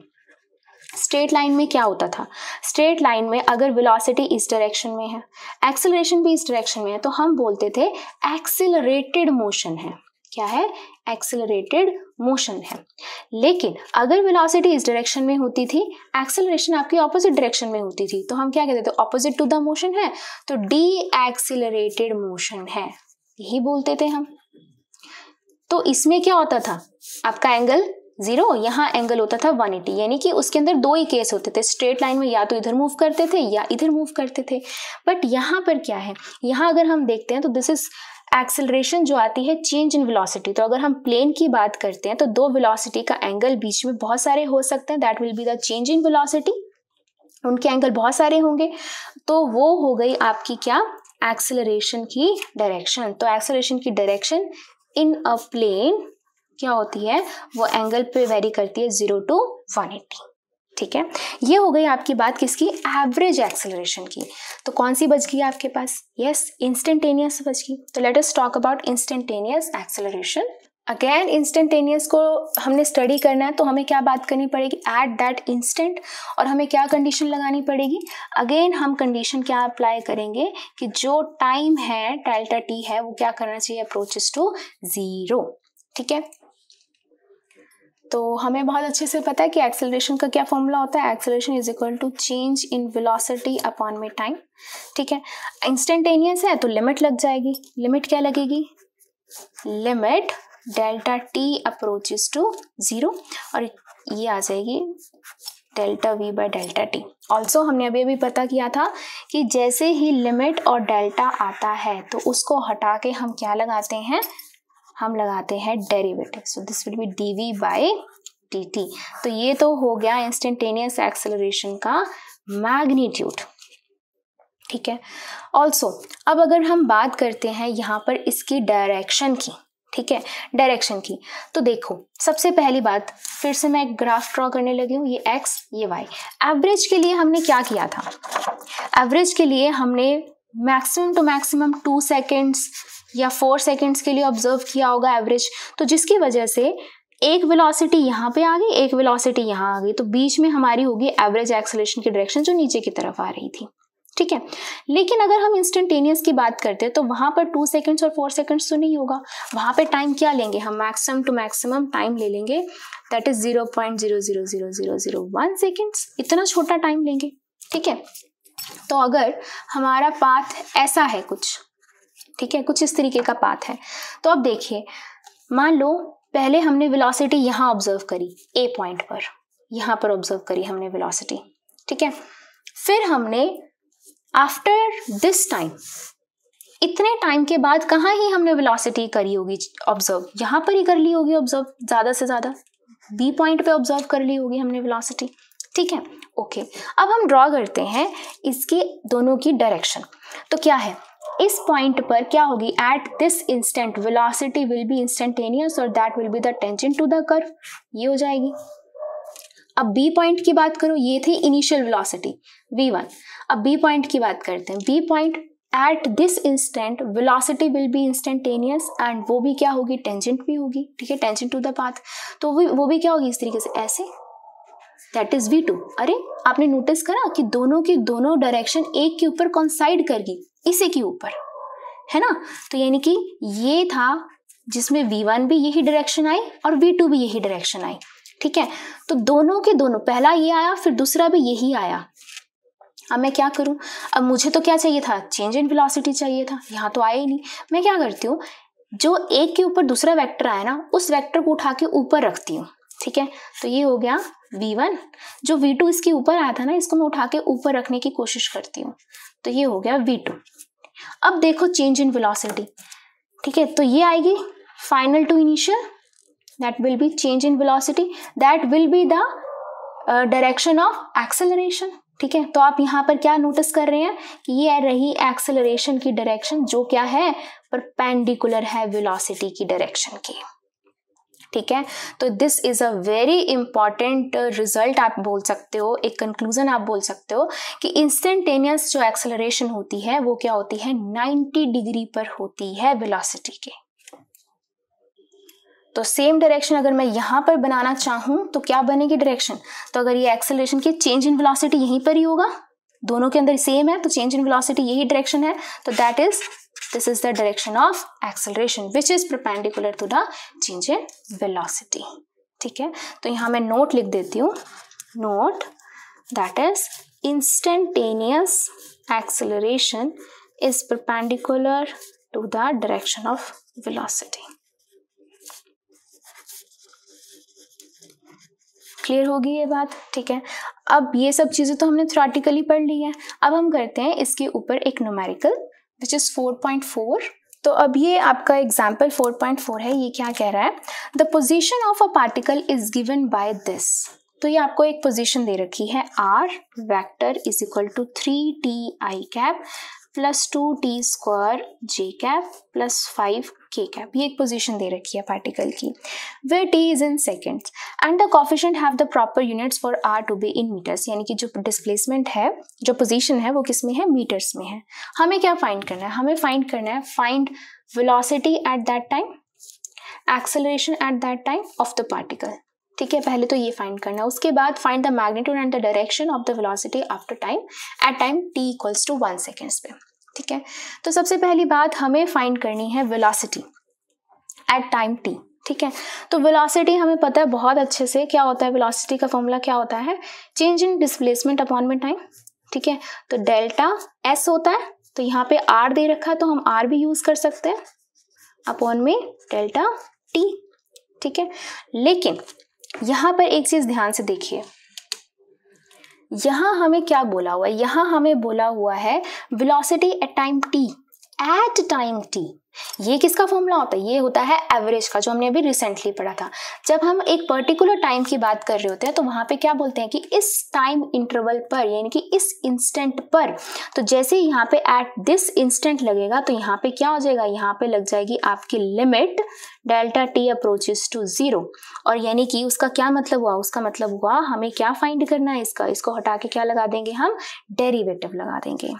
स्ट्रेट लाइन में क्या होता था, स्ट्रेट लाइन में अगर वेलोसिटी इस डायरेक्शन में है, एक्सेलरेशन भी इस डायरेक्शन में है, तो हम बोलते थे एक्सेलरेटेड मोशन है, क्या है, एक्सेलरेटेड मोशन है। लेकिन अगर वेलोसिटी इस डायरेक्शन में होती थी, एक्सेलरेशन आपकी ऑपोजिट डायरेक्शन में होती थी, तो हम क्या कहते थे, ऑपोजिट टू द मोशन है, तो डी एक्सेलरेटेड मोशन है, यही बोलते थे हम। तो इसमें क्या होता था, आपका एंगल जीरो, यहाँ एंगल होता था वन एटी, यानी कि उसके अंदर दो ही केस होते थे स्ट्रेट लाइन में, या तो इधर मूव करते थे या इधर मूव करते थे। बट यहाँ पर क्या है, यहाँ अगर हम देखते हैं तो दिस इज एक्सेलरेशन जो आती है चेंज इन वेलोसिटी। तो अगर हम प्लेन की बात करते हैं तो दो वेलोसिटी का एंगल बीच में बहुत सारे हो सकते हैं, that will be the change in velocity उनके एंगल बहुत सारे होंगे। तो वो हो गई आपकी क्या, एक्सेलरेशन की डायरेक्शन। तो एक्सेलरेशन की डायरेक्शन इन अ प्लेन क्या होती है, वो एंगल पे वेरी करती है जीरो टू वन एटी। ठीक है, ये हो गई आपकी बात किसकी, एवरेज एक्सेलरेशन की। तो कौन सी बच गई आपके पास, यस इंस्टेंटेनियस बच गई। तो let us talk about instantaneous acceleration. Again instantaneous को हमने स्टडी करना है तो हमें क्या बात करनी पड़ेगी, एट दैट इंस्टेंट, और हमें क्या कंडीशन लगानी पड़ेगी, अगेन हम कंडीशन क्या अप्लाई करेंगे कि जो टाइम है डेल्टा टी है वो क्या करना चाहिए, अप्रोचेस टू जीरो। ठीक है, तो हमें बहुत अच्छे से पता है कि एक्सेलरेशन का क्या फॉर्मूला होता है, acceleration is equal to change in velocity upon में टाइम। ठीक है, इंस्टेंटेनियस है तो लिमिट लग जाएगी, लिमिट क्या लगेगी, limit delta T approaches to zero, और ये आ जाएगी delta we by delta T. Also हमने अभी अभी पता किया था कि जैसे ही लिमिट और डेल्टा आता है तो उसको हटा के हम क्या लगाते हैं, हम लगाते हैं derivative. So this will be d v by D t. तो ये तो हो गया इंस्टेंटेनियस एक्सेलरेशन का मैग्नीट्यूड। ठीक है, ऑल्सो अब अगर हम बात करते हैं यहाँ पर इसकी डायरेक्शन की, ठीक है डायरेक्शन की, तो देखो सबसे पहली बात, फिर से मैं एक ग्राफ ड्रॉ करने लगी हूँ, ये एक्स ये वाई। एवरेज के लिए हमने क्या किया था, एवरेज के लिए हमने maximum two maximum two seconds या फोर सेकेंड्स के लिए ऑब्जर्व किया होगा एवरेज, तो जिसकी वजह से एक वेलोसिटी यहाँ पे आ गई, एक वेलोसिटी यहाँ आ गई, तो बीच में हमारी होगी एवरेज एक्सेलरेशन की डायरेक्शन जो नीचे की तरफ आ रही थी। ठीक है, लेकिन अगर हम इंस्टेंटेनियस की बात करते हैं तो वहाँ पर टू सेकेंड्स और फोर सेकेंड्स तो नहीं होगा, वहाँ पे टाइम क्या लेंगे हम, मैक्सिमम टू मैक्सिमम टाइम ले लेंगे, that is zero point zero zero zero zero zero one seconds, इतना छोटा टाइम लेंगे। ठीक है, तो अगर हमारा पाथ ऐसा है कुछ, ठीक है कुछ इस तरीके का पाथ है, तो अब देखिए मान लो पहले हमने वेलोसिटी यहाँ ऑब्जर्व करी ए पॉइंट पर, यहाँ पर ऑब्जर्व करी हमने वेलोसिटी। ठीक है, फिर हमने आफ्टर दिस टाइम, इतने टाइम के बाद कहाँ ही हमने वेलोसिटी करी होगी ऑब्जर्व, यहाँ पर ही कर ली होगी ऑब्जर्व, ज़्यादा से ज़्यादा बी पॉइंट पे ऑब्जर्व कर ली होगी हमने वेलोसिटी। ठीक है, ओके अब हम ड्रॉ करते हैं इसके दोनों की डायरेक्शन। तो क्या है, इस पॉइंट पर क्या होगी, at this instant velocity will be instantaneous और that will be the tangent to the curve, ये हो जाएगी। अब बी पॉइंट की बात करो, ये थी इनिशियल वेलोसिटी वी वन। अब बी पॉइंट की बात करते हैं, B point at this instant velocity will be instantaneous and वो भी क्या होगी, टेंजेंट भी होगी। ठीक है, टेंजेंट टू द पाथ, तो वो भी क्या होगी इस तरीके से ऐसे, दैट इज वी टू। अरे आपने नोटिस करा कि दोनों की दोनों डायरेक्शन एक के ऊपर कॉन्साइड करगी, इसी के ऊपर है ना, तो यानी कि ये था जिसमें वी वन भी यही डायरेक्शन आई और वी टू भी यही डायरेक्शन आई। ठीक है, तो दोनों के दोनों, पहला ये आया फिर दूसरा भी यही आया। अब मैं क्या करूं, अब मुझे तो क्या चाहिए था, चेंज इन वेलोसिटी चाहिए था, यहाँ तो आया ही नहीं। मैं क्या करती हूँ, जो एक के ऊपर दूसरा वेक्टर आया ना, उस वेक्टर को उठा के ऊपर रखती हूँ। ठीक है, तो ये हो गया वी वन, जो वी टू इसके ऊपर आया था ना, इसको मैं उठा के ऊपर रखने की कोशिश करती हूँ, तो ये हो गया वी टू। अब देखो चेंज इन वेलोसिटी, ठीक है, तो ये आएगी final to initial, that will be change in velocity, that will be the direction of acceleration. ठीक है, तो आप यहाँ पर क्या नोटिस कर रहे हैं कि ये रही एक्सेलरेशन की डायरेक्शन, जो क्या है, परपेंडिकुलर है वेलोसिटी की डायरेक्शन की। ठीक है, तो this is a very important result, आप बोल सकते हो, एक कंक्लूजन आप बोल सकते हो कि इंस्टेंटेनियस जो एक्सेलरेशन होती है वो क्या होती है, नाइंटी डिग्री पर होती है वेलोसिटी के। तो सेम डायरेक्शन अगर मैं यहाँ पर बनाना चाहूँ तो क्या बनेगी डायरेक्शन, तो अगर ये एक्सेलरेशन की चेंज इन वेलोसिटी यहीं पर ही होगा, दोनों के अंदर सेम है, तो चेंज इन वेलोसिटी यही डायरेक्शन है, तो that is This is the direction of acceleration which is perpendicular to the change in velocity. ठीक है, तो यहाँ मैं note लिख देती हूँ, note that is instantaneous acceleration is perpendicular to the direction of velocity. Clear होगी ये बात। ठीक है, अब ये सब चीज़ें तो हमने थ्योरेटिकली पढ़ ली है, अब हम करते हैं इसके ऊपर एक numerical which is four point four. तो अब ये आपका एग्जाम्पल फोर पॉइंट फोर है, ये क्या कह रहा है, the position of a particle is given by this. तो ये आपको एक पोजीशन दे रखी है r vector is equal to three t i cap plus two t square j cap plus five k cap. ये एक पोजीशन दे रखी है पार्टिकल की where t is in seconds and the coefficient have the proper units for r to be in metres. यानी कि जो डिस्प्लेसमेंट है, जो पोजीशन है, वो किस में है? मीटर्स में है. हमें क्या फाइंड करना है? हमें फाइंड करना है find velocity at that time, acceleration at that time of the particle. ठीक है, पहले तो ये फाइंड करना है. उसके बाद find the magnitude and the direction of the velocity after time at time T equals to one seconds पे. ठीक है, तो सबसे पहली बात हमें फाइंड करनी है वेलोसिटी एट टाइम टी. ठीक है, तो वेलोसिटी हमें पता है बहुत अच्छे से क्या होता है. वेलोसिटी का फॉर्मूला क्या होता है? चेंज इन डिस्प्लेसमेंट अपॉन में टाइम. ठीक है, तो डेल्टा एस होता है, तो यहाँ पे आर दे रखा है तो हम आर भी यूज कर सकते हैं अपॉन में डेल्टा टी. ठीक है, लेकिन यहाँ पर एक चीज ध्यान से देखिए, यहाँ हमें क्या बोला हुआ है? यहाँ हमें बोला हुआ है velocity at time t, at time t. ये किसका फॉर्मूला होता है? ये होता है एवरेज का, जो हमने अभी रिसेंटली पढ़ा था. जब हम एक पर्टिकुलर टाइम की बात कर रहे होते हैं तो वहां पे क्या बोलते हैं कि इस टाइम इंटरवल पर, यानी कि इस इंस्टेंट पर. तो जैसे यहाँ पे एट दिस इंस्टेंट लगेगा तो यहाँ पे क्या हो जाएगा? यहाँ पे लग जाएगी आपकी limit delta T approaches to zero. और यानी कि उसका क्या मतलब हुआ? उसका मतलब हुआ हमें क्या फाइंड करना है इसका? इसको हटा के क्या लगा देंगे हम? डेरिवेटिव लगा देंगे.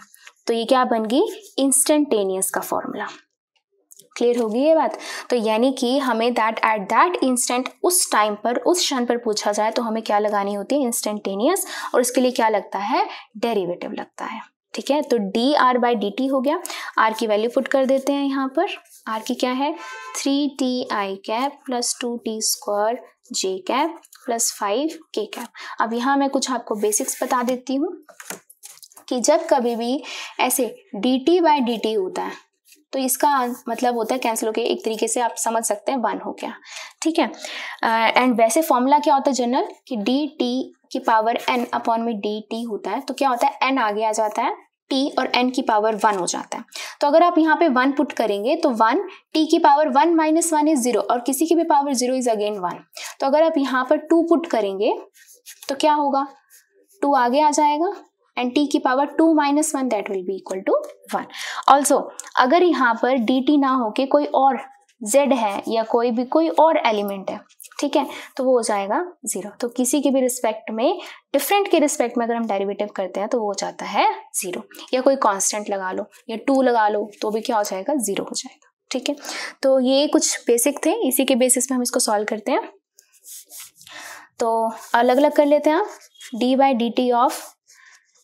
तो ये क्या बन गई? इंस्टेंटेनियस का फॉर्मूला. क्लियर होगी ये बात? तो यानी कि हमें दैट एट दैट इंस्टेंट, उस टाइम पर, उस क्षण पर पूछा जाए तो हमें क्या लगानी होती है? इंस्टेंटेनियस. और इसके लिए क्या लगता है? डेरिवेटिव लगता है. ठीक है, तो d r by D t हो गया. आर की वैल्यू पुट कर देते हैं यहाँ पर. आर की क्या है? Three t i cap plus two t square j cap plus five k cap. अब यहाँ मैं कुछ आपको बेसिक्स बता देती हूँ कि जब कभी भी ऐसे d t by D t होता है तो इसका मतलब होता है कैंसिल हो गया. एक तरीके से आप समझ सकते हैं वन हो गया. ठीक है, एंड वैसे फॉर्मूला क्या होता है जनरल कि डी टी की पावर एन अपॉन में डी टी होता है. तो क्या होता है? एन आगे आ जाता है, टी और एन की पावर वन हो जाता है. तो अगर आप यहाँ पे वन पुट करेंगे तो वन, टी की power one minus one is zero और किसी की भी power zero is again one. तो अगर आप यहाँ पर टू पुट करेंगे तो क्या होगा? टू आगे आ जाएगा एंड टी की power two minus one that will be equal to one. Also अगर यहाँ पर डी टी ना होके कोई और z है या कोई भी कोई और एलिमेंट है, ठीक है, तो वो हो जाएगा जीरो. तो किसी के भी रिस्पेक्ट में, डिफरेंट के रिस्पेक्ट में अगर हम डेरिवेटिव करते हैं तो वो हो जाता है जीरो. या कोई कांस्टेंट लगा लो या टू लगा लो तो भी क्या हो जाएगा? जीरो हो जाएगा. ठीक है, तो ये कुछ बेसिक थे, इसी के बेसिस पे हम इसको सॉल्व करते हैं. तो अलग अलग कर लेते हैं आप. D by D T of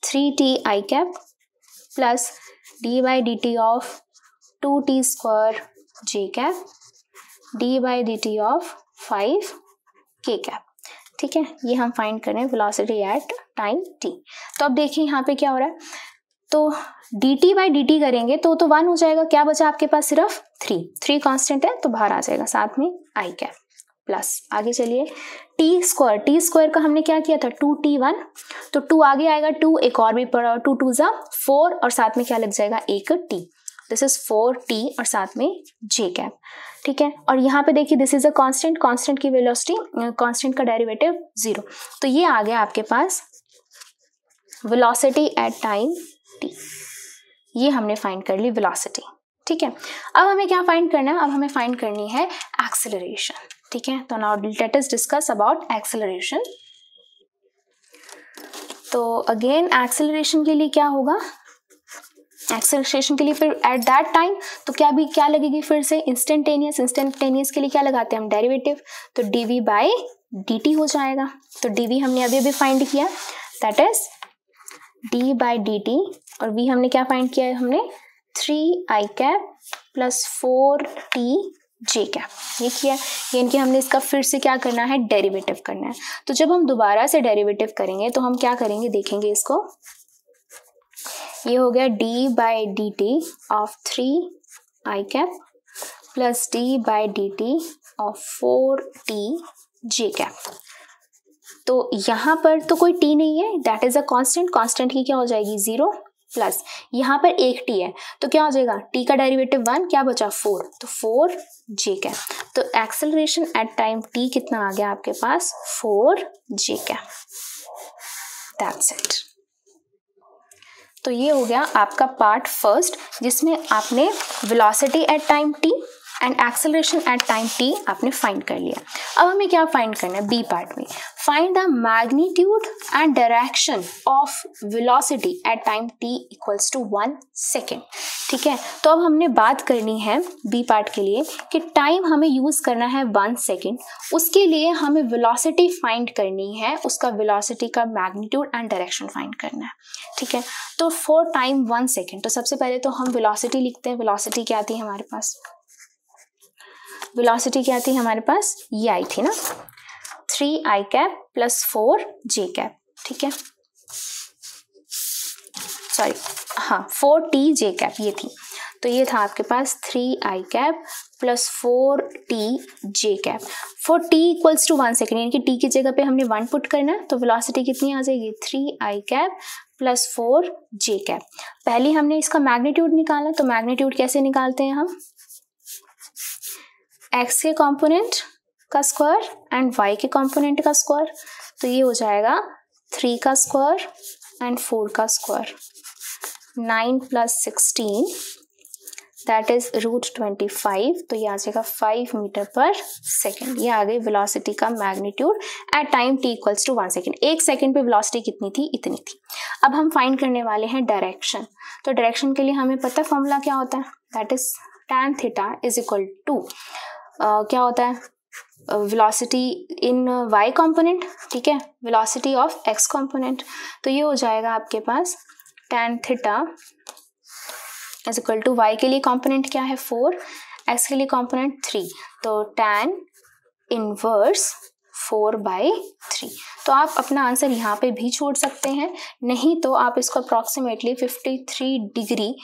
three t i cap plus D by D T of two t square j cap D by D T of five k cap. ठीक है, ये हम फाइंड करें वेलोसिटी एट टाइम टी. तो अब देखिए यहाँ पे क्या हो रहा है. तो d t by D t करेंगे तो तो वन हो जाएगा. क्या बचा आपके पास? सिर्फ थ्री. थ्री कांस्टेंट है तो बाहर आ जाएगा साथ में आई कैप प्लस. आगे चलिए टी स्क्वायर. टी स्क्वायर का हमने क्या किया था? टू टी वन, तो टू आगे आएगा, टू एक और भी पड़ा, टू टू जा फोर और साथ में क्या लग जाएगा? एक t. This is four t और साथ में जे कैप. ठीक है, और यहाँ पे देखिए this is a constant. Constant की वेलोसिटी, कांस्टेंट का डेरिवेटिव जीरो. तो ये आ गया आपके पास वेलोसिटी एट टाइम टी. ये हमने फाइंड कर ली वेलोसिटी. ठीक है, अब हमें क्या फाइंड करना है? अब हमें फाइंड करनी है एक्सेलरेशन. ठीक है, तो now let us discuss about acceleration. तो अगेन एक्सेलरेशन के लिए क्या होगा? एक्सेलरेशन के लिए फिर एट दैट टाइम तो क्या भी क्या लगेगी? फिर से इंस्टेंटेनियस. इंस्टेंटेनियस के लिए क्या लगाते हैं हम? डेरिवेटिव. तो d v by D t हो जाएगा. तो डी वी हमने अभी अभी फाइंड किया, that is d by D t. और वी हमने क्या फाइंड किया है? हमने three i cap plus four t j cap. ये किया, यानी कि हमने इसका फिर से क्या करना है? डेरिवेटिव करना है. तो जब हम दोबारा से डेरिवेटिव करेंगे तो हम क्या करेंगे? देखेंगे इसको. ये हो गया d by D T of three i cap plus D by D T of four t j cap. तो यहाँ पर तो कोई टी नहीं है, that is a constant. Constant की क्या हो जाएगी? जीरो. प्लस यहाँ पर एक टी है तो क्या हो जाएगा, टी का डेरिवेटिव वन, क्या बचा फोर, तो फोर जे का। तो एक्सेलरेशन एट टाइम टी कितना आ गया आपके पास, फोर जे का। That's it. तो ये हो गया आपका पार्ट फर्स्ट, जिसमें आपने velocity at time T and acceleration at time T आपने फाइंड कर लिया। अब हमें क्या फाइंड करना है बी पार्ट में, find the magnitude and direction of velocity at time T equals to one second. ठीक है, तो अब हमने बात करनी है बी पार्ट के लिए कि टाइम हमें यूज़ करना है वन सेकेंड, उसके लिए हमें वेलोसिटी फाइंड करनी है, उसका वेलोसिटी का मैग्नीट्यूड एंड डायरेक्शन फाइंड करना है। ठीक है, तो फॉर टाइम वन सेकेंड, तो सबसे पहले तो हम वेलोसिटी लिखते हैं। वेलोसिटी क्या आती है हमारे पास, वेलोसिटी क्या थी हमारे पास, ये आई थी ना, three i cap plus four j cap. ठीक है, सॉरी हाँ, फोर टी जे कैप ये थी। तो ये था आपके पास three i cap plus four t j cap. Four t equals to one second, यानी कि टी की जगह पे हमने वन पुट करना है, तो वेलोसिटी कितनी आ जाएगी, three i cap plus four j cap. पहले हमने इसका मैग्नीट्यूड निकाला, तो मैग्नीट्यूड कैसे निकालते हैं हम, एक्स के कंपोनेंट का स्क्वायर एंड वाई के कंपोनेंट का स्क्वायर। तो ये हो जाएगा थ्री का स्क्वायर एंड फोर का square, nine plus sixteen that is root twenty five. तो ये आ जाएगा फाइव मीटर पर सेकेंड। ये आ गई वेलोसिटी का magnitude at time T equals to one second. एक सेकेंड पे वेलोसिटी कितनी थी, इतनी थी। अब हम फाइंड करने वाले हैं डायरेक्शन। तो डायरेक्शन के लिए हमें पता फॉर्मूला क्या होता है, that is tan theta is equal to Uh, क्या होता है, वेलोसिटी इन वाई कंपोनेंट, ठीक है, वेलोसिटी ऑफ एक्स कंपोनेंट। तो ये हो जाएगा आपके पास tan theta is equal to, y के लिए कंपोनेंट क्या है फोर, एक्स के लिए कंपोनेंट थ्री, तो tan inverse four by three. तो आप अपना आंसर यहाँ पे भी छोड़ सकते हैं, नहीं तो आप इसको अप्रॉक्सीमेटली फिफ्टी थ्री डिग्री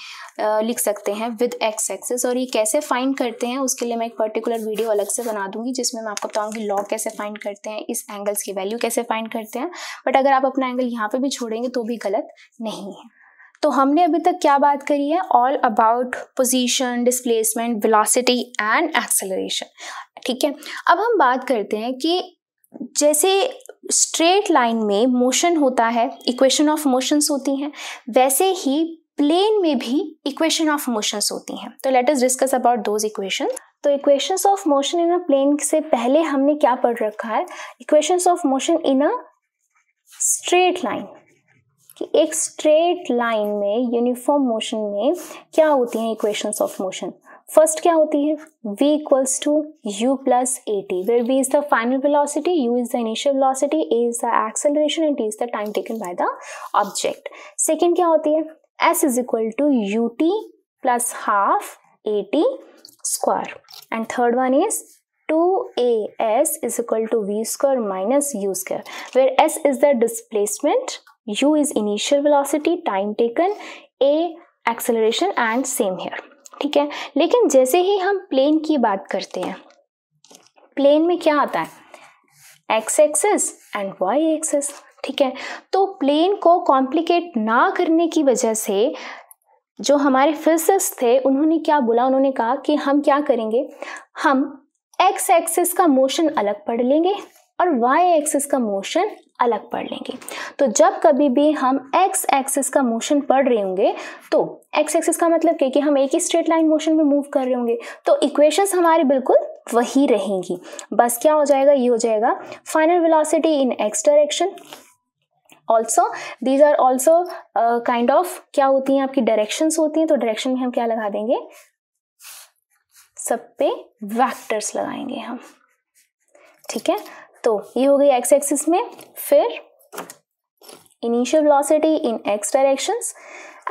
लिख सकते हैं विद एक्स एक्सेस। और ये कैसे फाइंड करते हैं उसके लिए मैं एक पर्टिकुलर वीडियो अलग से बना दूंगी, जिसमें मैं आपको बताऊंगी लॉग कैसे फाइंड करते हैं, इस एंगल्स की वैल्यू कैसे फाइंड करते हैं। बट अगर आप अपना एंगल यहाँ पर भी छोड़ेंगे तो भी गलत नहीं है। तो हमने अभी तक क्या बात करी है, all about position, displacement, velocity and acceleration. ठीक है, अब हम बात करते हैं कि जैसे स्ट्रेट लाइन में मोशन होता है, इक्वेशन ऑफ मोशंस होती हैं, वैसे ही प्लेन में भी इक्वेशन ऑफ मोशंस होती हैं। तो let us discuss about those equation. तो equations of motion in a plane से पहले हमने क्या पढ़ रखा है, equations of motion in a straight line, कि एक स्ट्रेट लाइन में, यूनिफॉर्म मोशन में क्या होती हैं इक्वेशंस ऑफ मोशन। फर्स्ट क्या होती है, v equals to you plus A T, where v is the final velocity, u is the initial velocity, a is the acceleration and t is the time taken by the object. Second क्या होती है, s is equal to U T plus half A T square. And third one is two a s is equal to we square minus you square, where s is the displacement, u is initial velocity, time taken, a acceleration and same here. ठीक है, लेकिन जैसे ही हम प्लेन की बात करते हैं, प्लेन में क्या आता है, x axis and y axis. ठीक है, तो प्लेन को कॉम्प्लिकेट ना करने की वजह से जो हमारे फिजिसिस्ट थे उन्होंने क्या बोला, उन्होंने कहा कि हम क्या करेंगे, हम एक्स एक्सिस का मोशन अलग पढ़ लेंगे और वाई एक्सिस का मोशन अलग पढ़ लेंगे। तो जब कभी भी हम एक्स एक्सिस का मोशन पढ़ रहे होंगे, तो एक्स एक्सिस का मतलब क्या कि हम एक ही स्ट्रेट लाइन मोशन में मूव कर रहे होंगे, तो इक्वेशंस हमारे बिल्कुल वही रहेंगी। बस क्या हो जाएगा, ये हो जाएगा final velocity in x direction. Also these are also kind of क्या होती हैं, आपकी डायरेक्शंस होती हैं। तो डायरेक्शन में हम क्या लगा देंगे, सब पे वैक्टर्स लगाएंगे हम। ठीक है, तो ये हो गई एक्स एक्सिस में, फिर initial velocity in x directions,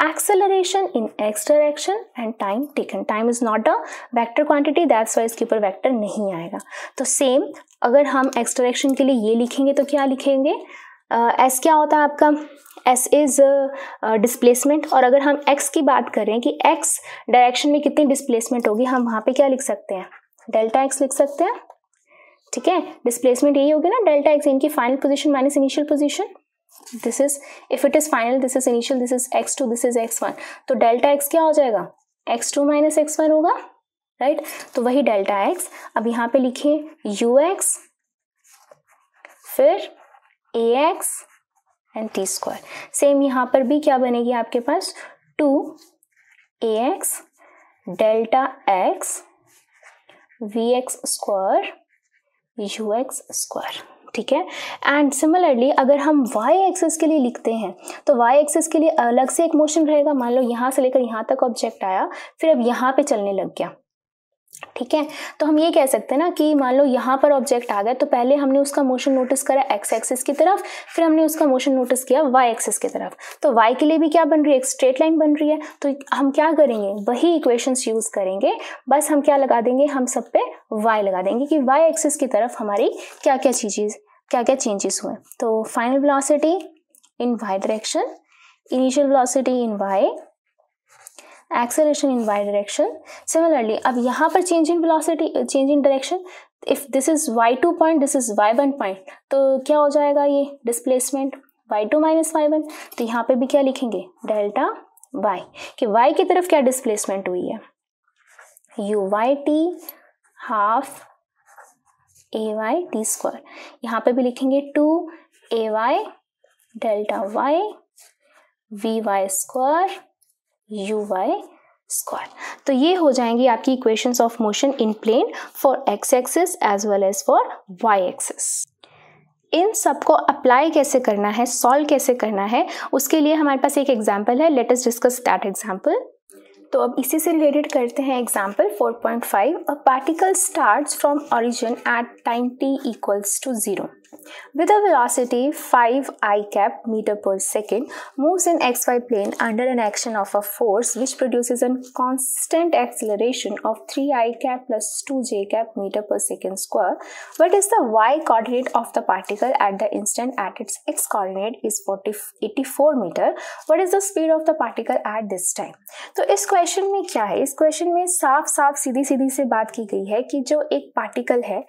acceleration in x direction and time taken. Time is not a vector quantity, that's why इसके ऊपर वेक्टर नहीं आएगा। तो सेम अगर हम एक्स डायरेक्शन के लिए ये लिखेंगे तो क्या लिखेंगे, एस uh, क्या होता है आपका, एस इज डिस्प्लेसमेंट। और अगर हम एक्स की बात करें कि एक्स डायरेक्शन में कितनी डिस्प्लेसमेंट होगी, हम वहाँ पे क्या लिख सकते हैं, डेल्टा एक्स लिख सकते हैं। ठीक है, डिस्प्लेसमेंट यही होगी ना, डेल्टा एक्स, इनकी final position minus initial position. This is, if it is final, this is initial, this is x two, this is x one, तो डेल्टा एक्स क्या हो जाएगा, x two minus x one होगा, राइट right? तो वही डेल्टा एक्स, अब यहाँ पे लिखें यू एक्स, फिर a x and t square. Same यहाँ पर भी क्या बनेगी आपके पास, two a x delta x v x square u x square, ठीक है। एंड सिमिलरली अगर हम वाई एक्सेस के लिए लिखते हैं तो वाई एक्सेस के लिए अलग से एक मोशन रहेगा। मान लो यहाँ से लेकर यहाँ तक ऑब्जेक्ट आया, फिर अब यहाँ पे चलने लग गया, ठीक है। तो हम ये कह सकते हैं ना कि मान लो यहाँ पर ऑब्जेक्ट आ गया, तो पहले हमने उसका मोशन नोटिस करा एक्स एक्सिस की तरफ, फिर हमने उसका मोशन नोटिस किया वाई एक्सिस की तरफ। तो वाई के लिए भी क्या बन रही है, एक स्ट्रेट लाइन बन रही है। तो हम क्या करेंगे, वही इक्वेशंस यूज करेंगे, बस हम क्या लगा देंगे, हम सब पे वाई लगा देंगे कि वाई एक्सिस की तरफ हमारी क्या क्या चीजें, क्या क्या चेंजेस हुए। तो final velocity in y direction, initial velocity in y, acceleration in y direction. Similarly अब यहाँ पर change in velocity, change in direction, if this is y two point, this is y one point, तो क्या हो जाएगा ये displacement y two minus y one. तो यहाँ पे भी क्या लिखेंगे, delta y, कि y की तरफ क्या displacement हुई है, u y t half a y t square, यहाँ पे भी लिखेंगे two a y delta y v y square u y square. तो ये हो जाएंगी आपकी equations of motion in plane for x axis as well as for y axis. इन सबको अप्लाई कैसे करना है, सॉल्व कैसे करना है, उसके लिए हमारे पास एक एग्जाम्पल है, let us discuss that example. तो अब इसी से रिलेटेड करते हैं example four point five. A particle starts from origin at time T equals to zero with a velocity five i cap meter per second moves in xy plane under an action of a force which produces a constant acceleration of three i cap plus two j cap meter per second square. What is the y coordinate of the particle at the instant at its x coordinate is eighty-four meter. What is the speed of the particle at this time? तो इस क्वेश्चन में क्या है, इस क्वेश्चन में साफ साफ सीधी सीधी से बात की गई है कि जो एक पार्टिकल है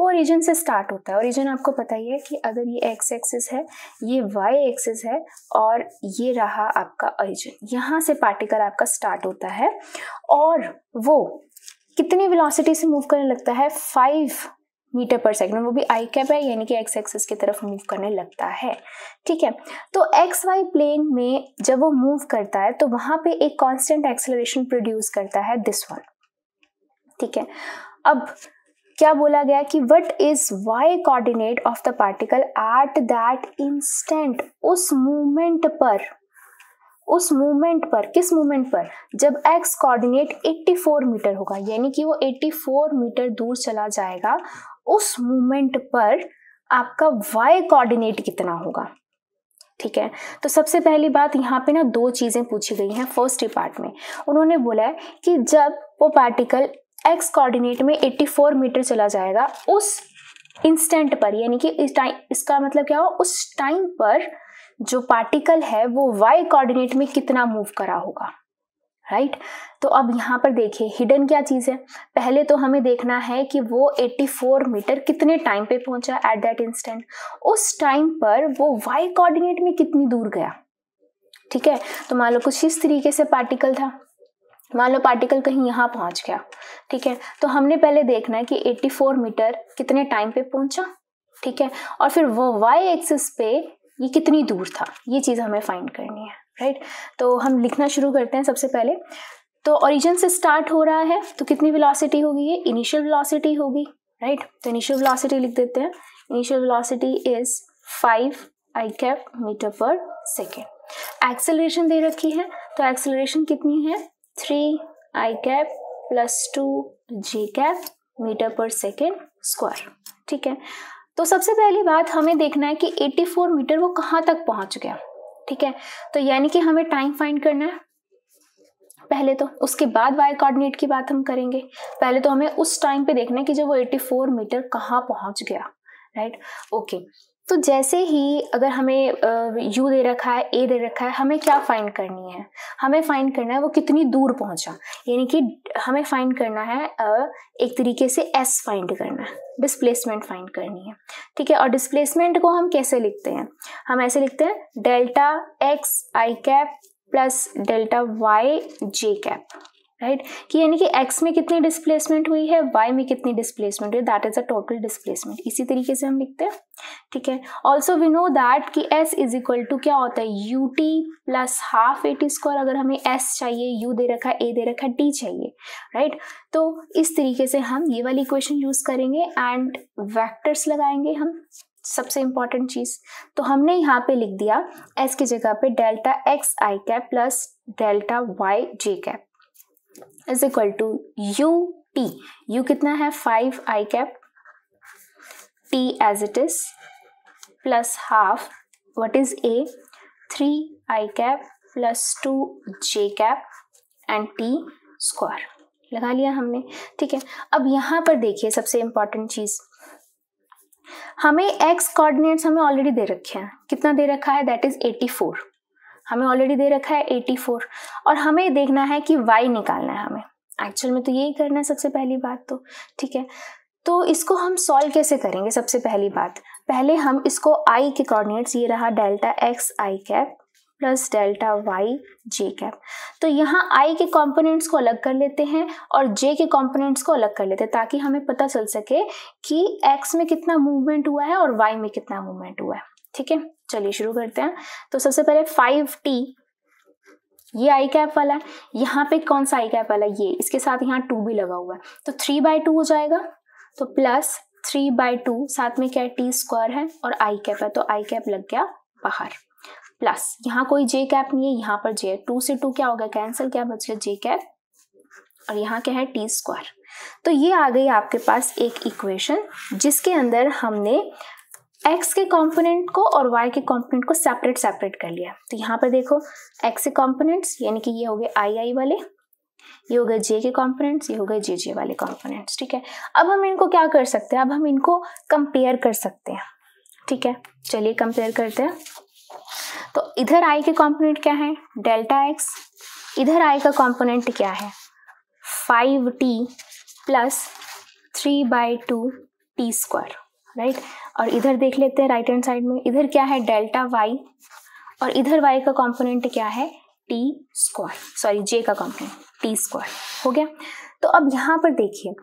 वो ओरिजिन से स्टार्ट होता है। ओरिजिन आपको पता ही है कि अगर ये एक्स एक्सिस है, ये वाई एक्सिस है और ये रहा आपका ओरिजिन, यहाँ से पार्टिकल आपका स्टार्ट होता है और वो कितनी वेलोसिटी से मूव करने लगता है, फाइव मीटर पर सेकंड, वो भी आई कैप है यानी कि एक्स एक्सिस की तरफ मूव करने लगता है, ठीक है। तो एक्स वाई प्लेन में जब वो मूव करता है तो वहाँ पे एक कॉन्स्टेंट एक्सेलरेशन प्रोड्यूस करता है, दिस वन, ठीक है। अब क्या बोला गया कि what is y coordinate of the particle at that instant, उस मूवमेंट पर, उस मूवमेंट पर, किस मूवमेंट पर, जब एक्स कोऑर्डिनेट चौरासी मीटर होगा यानी कि वो चौरासी मीटर दूर चला जाएगा, उस मूवमेंट पर आपका वाई कोऑर्डिनेट कितना होगा, ठीक है। तो सबसे पहली बात यहाँ पे ना दो चीज़ें पूछी गई हैं। फर्स्ट पार्ट में उन्होंने बोला है कि जब वो पार्टिकल एक्स कोऑर्डिनेट में चौरासी मीटर चला जाएगा उस इंस्टेंट पर, यानी कि इस टाइम, इसका मतलब क्या हो, उस टाइम पर जो पार्टिकल है वो वाई कोऑर्डिनेट में कितना मूव करा होगा, राइट right? तो अब यहाँ पर देखिए हिडन क्या चीज़ है। पहले तो हमें देखना है कि वो चौरासी मीटर कितने टाइम पे पहुंचा एट दैट इंस्टेंट, उस टाइम पर वो वाई कोऑर्डिनेट में कितनी दूर गया, ठीक है। तो मान लो कुछ इस तरीके से पार्टिकल था, मान लो पार्टिकल कहीं यहाँ पहुँच गया, ठीक है। तो हमने पहले देखना है कि चौरासी मीटर कितने टाइम पे पहुँचा, ठीक है, और फिर वो y एक्सिस पे ये कितनी दूर था, ये चीज़ हमें फाइंड करनी है, राइट। तो हम लिखना शुरू करते हैं सबसे पहले। तो ओरिजिन से स्टार्ट हो रहा है तो कितनी वेलोसिटी होगी, ये इनिशियल वेलोसिटी होगी, राइट। तो इनिशियल वेलोसिटी लिख देते हैं, initial velocity is five i cap meter पर सेकेंड। एक्सेलरेशन दे रखी है तो एक्सेलरेशन कितनी है, three i cap plus two J cap meter पर सेकेंड स्क्वायर, ठीक है। तो सबसे पहली बात हमें देखना है कि चौरासी मीटर वो कहाँ तक पहुँच गया, ठीक है। तो यानी कि हमें टाइम फाइंड करना है पहले, तो उसके बाद वाई कोऑर्डिनेट की बात हम करेंगे। पहले तो हमें उस टाइम पे देखना है कि जब वो चौरासी मीटर कहाँ पहुँच गया, राइट, ओके। तो जैसे ही अगर हमें U दे रखा है, A दे रखा है, हमें क्या फाइंड करनी है, हमें फाइंड करना है वो कितनी दूर पहुंचा, यानी कि हमें फाइंड करना है एक तरीके से S फाइंड करना है, डिस्प्लेसमेंट फाइंड करनी है, ठीक है। और डिस्प्लेसमेंट को हम कैसे लिखते हैं, हम ऐसे लिखते हैं डेल्टा एक्स आई कैप प्लस डेल्टा वाई जे कैप, राइट right? कि यानी कि x में कितनी डिस्प्लेसमेंट हुई है, y में कितनी डिस्प्लेसमेंट हुई, that is a total displacement, इसी तरीके से हम लिखते हैं, ठीक है। ऑल्सो वी नो दैट कि s इज इक्वल टू क्या होता है, u T plus half A T square. अगर हमें s चाहिए, u दे रखा है, a दे रखा है, t चाहिए, राइट right? तो इस तरीके से हम ये वाली इक्वेशन यूज करेंगे एंड वैक्टर्स लगाएंगे हम, सबसे इंपॉर्टेंट चीज। तो हमने यहाँ पे लिख दिया s की जगह पे delta x I cap plus delta Y J cap is equal to you t, u कितना है five i cap, t as it is plus half what is a, three i cap plus two J cap and t square, लगा लिया हमने, ठीक है। अब यहाँ पर देखिए सबसे इंपॉर्टेंट चीज, हमें एक्स कोऑर्डिनेट्स हमें ऑलरेडी दे रखे हैं, कितना दे रखा है, दैट इज एटी फोर, हमें ऑलरेडी दे रखा है एटी फोर, और हमें देखना है कि वाई निकालना है हमें, एक्चुअल में तो यही करना है सबसे पहली बात तो, ठीक है। तो इसको हम सॉल्व कैसे करेंगे, सबसे पहली बात, पहले हम इसको आई के कोऑर्डिनेट्स, ये रहा डेल्टा एक्स आई कैप प्लस डेल्टा वाई जे कैप, तो यहाँ आई के कंपोनेंट्स को अलग कर लेते हैं और जे के कंपोनेंट्स को अलग कर लेते हैं, ताकि हमें पता चल सके कि एक्स में कितना मूवमेंट हुआ है और वाई में कितना मूवमेंट हुआ है, ठीक है। चलिए शुरू करते हैं। तो सबसे पहले फाइव टी, ये आई कैप वाला, यहाँ पे कौन सा आई कैप वाला, ये, इसके साथ यहाँ टू भी लगा हुआ है, तो थ्री बाई टू हो जाएगा, तो प्लस थ्री बाई टू, साथ में क्या है टी स्क्वायर है और आई कैप है, तो आई कैप लग गया बाहर, प्लस यहाँ कोई जे कैप नहीं है, यहाँ पर जे है, टू से टू क्या होगा कैंसिल, क्या बच गया जे कैप, और यहाँ क्या है टी स्क्वायर। तो ये आ गई आपके पास एक इक्वेशन जिसके अंदर हमने x के कंपोनेंट को और y के कंपोनेंट को सेपरेट सेपरेट कर लिया। तो यहाँ पर देखो x के कंपोनेंट्स, यानी कि ये हो गए आई आई वाले, ये हो गए j के कंपोनेंट्स, ये हो गए जे जे वाले कंपोनेंट्स, ठीक है। अब हम इनको क्या कर सकते हैं, अब हम इनको कंपेयर कर सकते हैं, ठीक है। चलिए कंपेयर करते हैं। तो इधर i के कंपोनेंट क्या है, डेल्टा x, इधर i का कंपोनेंट क्या है, five t plus three by two t square, right. और इधर देख लेते हैं राइट हैंड साइड में, इधर क्या है डेल्टा वाई, और इधर वाई का कंपोनेंट क्या है टी स्क्वायर, सॉरी जे का कंपोनेंट टी स्क्वायर, हो गया। तो अब यहाँ पर देखिए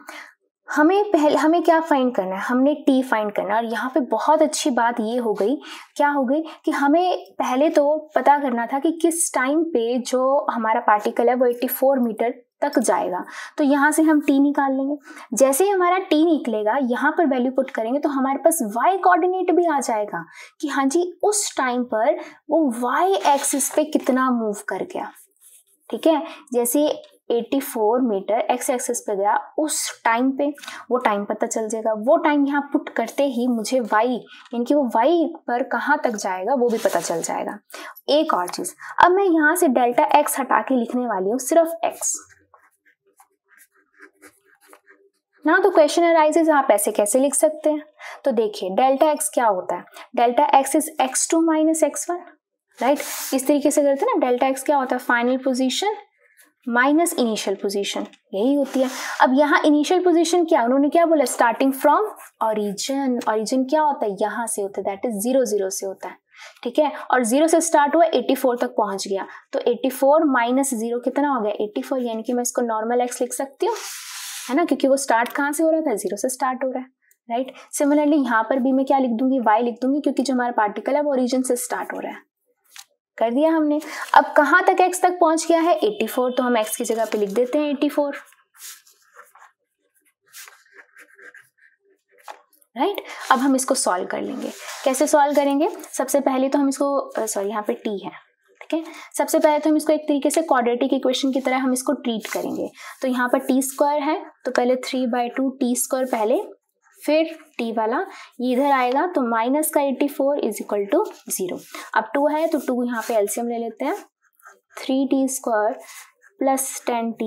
हमें पहले हमें क्या फाइंड करना है, हमने टी फाइंड करना है। और यहाँ पे बहुत अच्छी बात ये हो गई, क्या हो गई कि हमें पहले तो पता करना था कि किस टाइम पे जो हमारा पार्टिकल है वो एटी फोर मीटर तक जाएगा, तो यहाँ से हम t निकाल लेंगे। जैसे ही हमारा t निकलेगा, यहाँ पर वैल्यू पुट करेंगे, तो हमारे पास y कोऑर्डिनेट भी आ जाएगा कि हाँ जी उस टाइम पर वो y एक्सिस पे कितना मूव कर गया, ठीक है। जैसे eighty four meter x axis पे गया उस टाइम पे वो टाइम पता चल जाएगा, वो टाइम यहाँ पुट करते ही मुझे y यानी कि वो y पर कहाँ तक जाएगा वो भी पता चल जाएगा। एक और चीज, अब मैं यहाँ से डेल्टा x हटा के लिखने वाली हूँ सिर्फ x। ना तो क्वेश्चन अराइजेज आप ऐसे कैसे लिख सकते हैं, तो देखिए डेल्टा एक्स क्या होता है, delta x is x two minus x one, right. इस तरीके से करते हैं ना, डेल्टा एक्स क्या होता है, final position minus initial position, यही होती है। अब यहाँ इनिशियल पोजीशन क्या, उन्होंने क्या बोला, स्टार्टिंग फ्रॉम ओरिजिन, ओरिजिन क्या होता है यहाँ से होता है, दैट इज जीरो जीरो से होता है, ठीक है। और जीरो से स्टार्ट हुआ एटी फोर तक पहुंच गया, तो एटी फोर माइनस जीरो कितना हो गया एटी फोर, यानी कि मैं इसको नॉर्मल एक्स लिख सकती हूँ, है ना, क्योंकि वो स्टार्ट कहाँ से हो रहा था, जीरो से स्टार्ट हो रहा है, राइट। सिमिलरली यहाँ पर भी मैं क्या लिख दूंगी, y लिख दूंगी, क्योंकि जो हमारा पार्टिकल है वो ओरिजिन से स्टार्ट हो रहा है। कर दिया हमने। अब कहाँ तक x तक पहुंच गया है, एटी फोर, तो हम x की जगह पे लिख देते हैं एटी फोर, राइट right? अब हम इसको सॉल्व कर लेंगे। कैसे सॉल्व करेंगे, सबसे पहले तो हम इसको, सॉरी यहाँ पे t है, ठीक है। सबसे पहले तो हम इसको एक तरीके से क्वाड्रेटिक इक्वेशन की तरह हम इसको ट्रीट करेंगे। तो यहाँ पर टी स्क्वायर है, तो पहले three by two t square पहले, फिर टी वाला ये इधर आएगा, तो माइनस का eighty four is equal to zero. अब टू है तो टू यहाँ पे एलसीएम ले लेते हैं, three t square plus ten t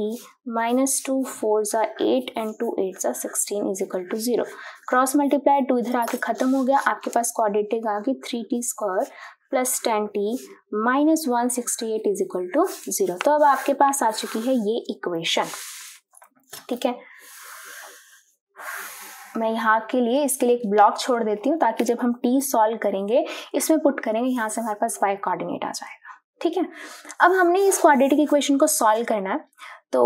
minus two, four are eight and two eight are sixteen is equal to zero. Cross multiply two इधर आके खत्म हो गया. आपके पास क्वाड्रेटिक आ गई three t square plus ten t minus one sixty eight is equal to zero. तो अब आपके पास आ चुकी है ये इक्वेशन. ठीक है, मैं यहाँ के लिए इसके लिए एक ब्लॉक छोड़ देती हूँ ताकि जब हम टी सॉल्व करेंगे इसमें पुट करेंगे यहाँ से हमारे पास वाई कोऑर्डिनेट आ जाएगा. ठीक है, अब हमने इस क्वाड्रेटिक इक्वेशन को सॉल्व करना है. तो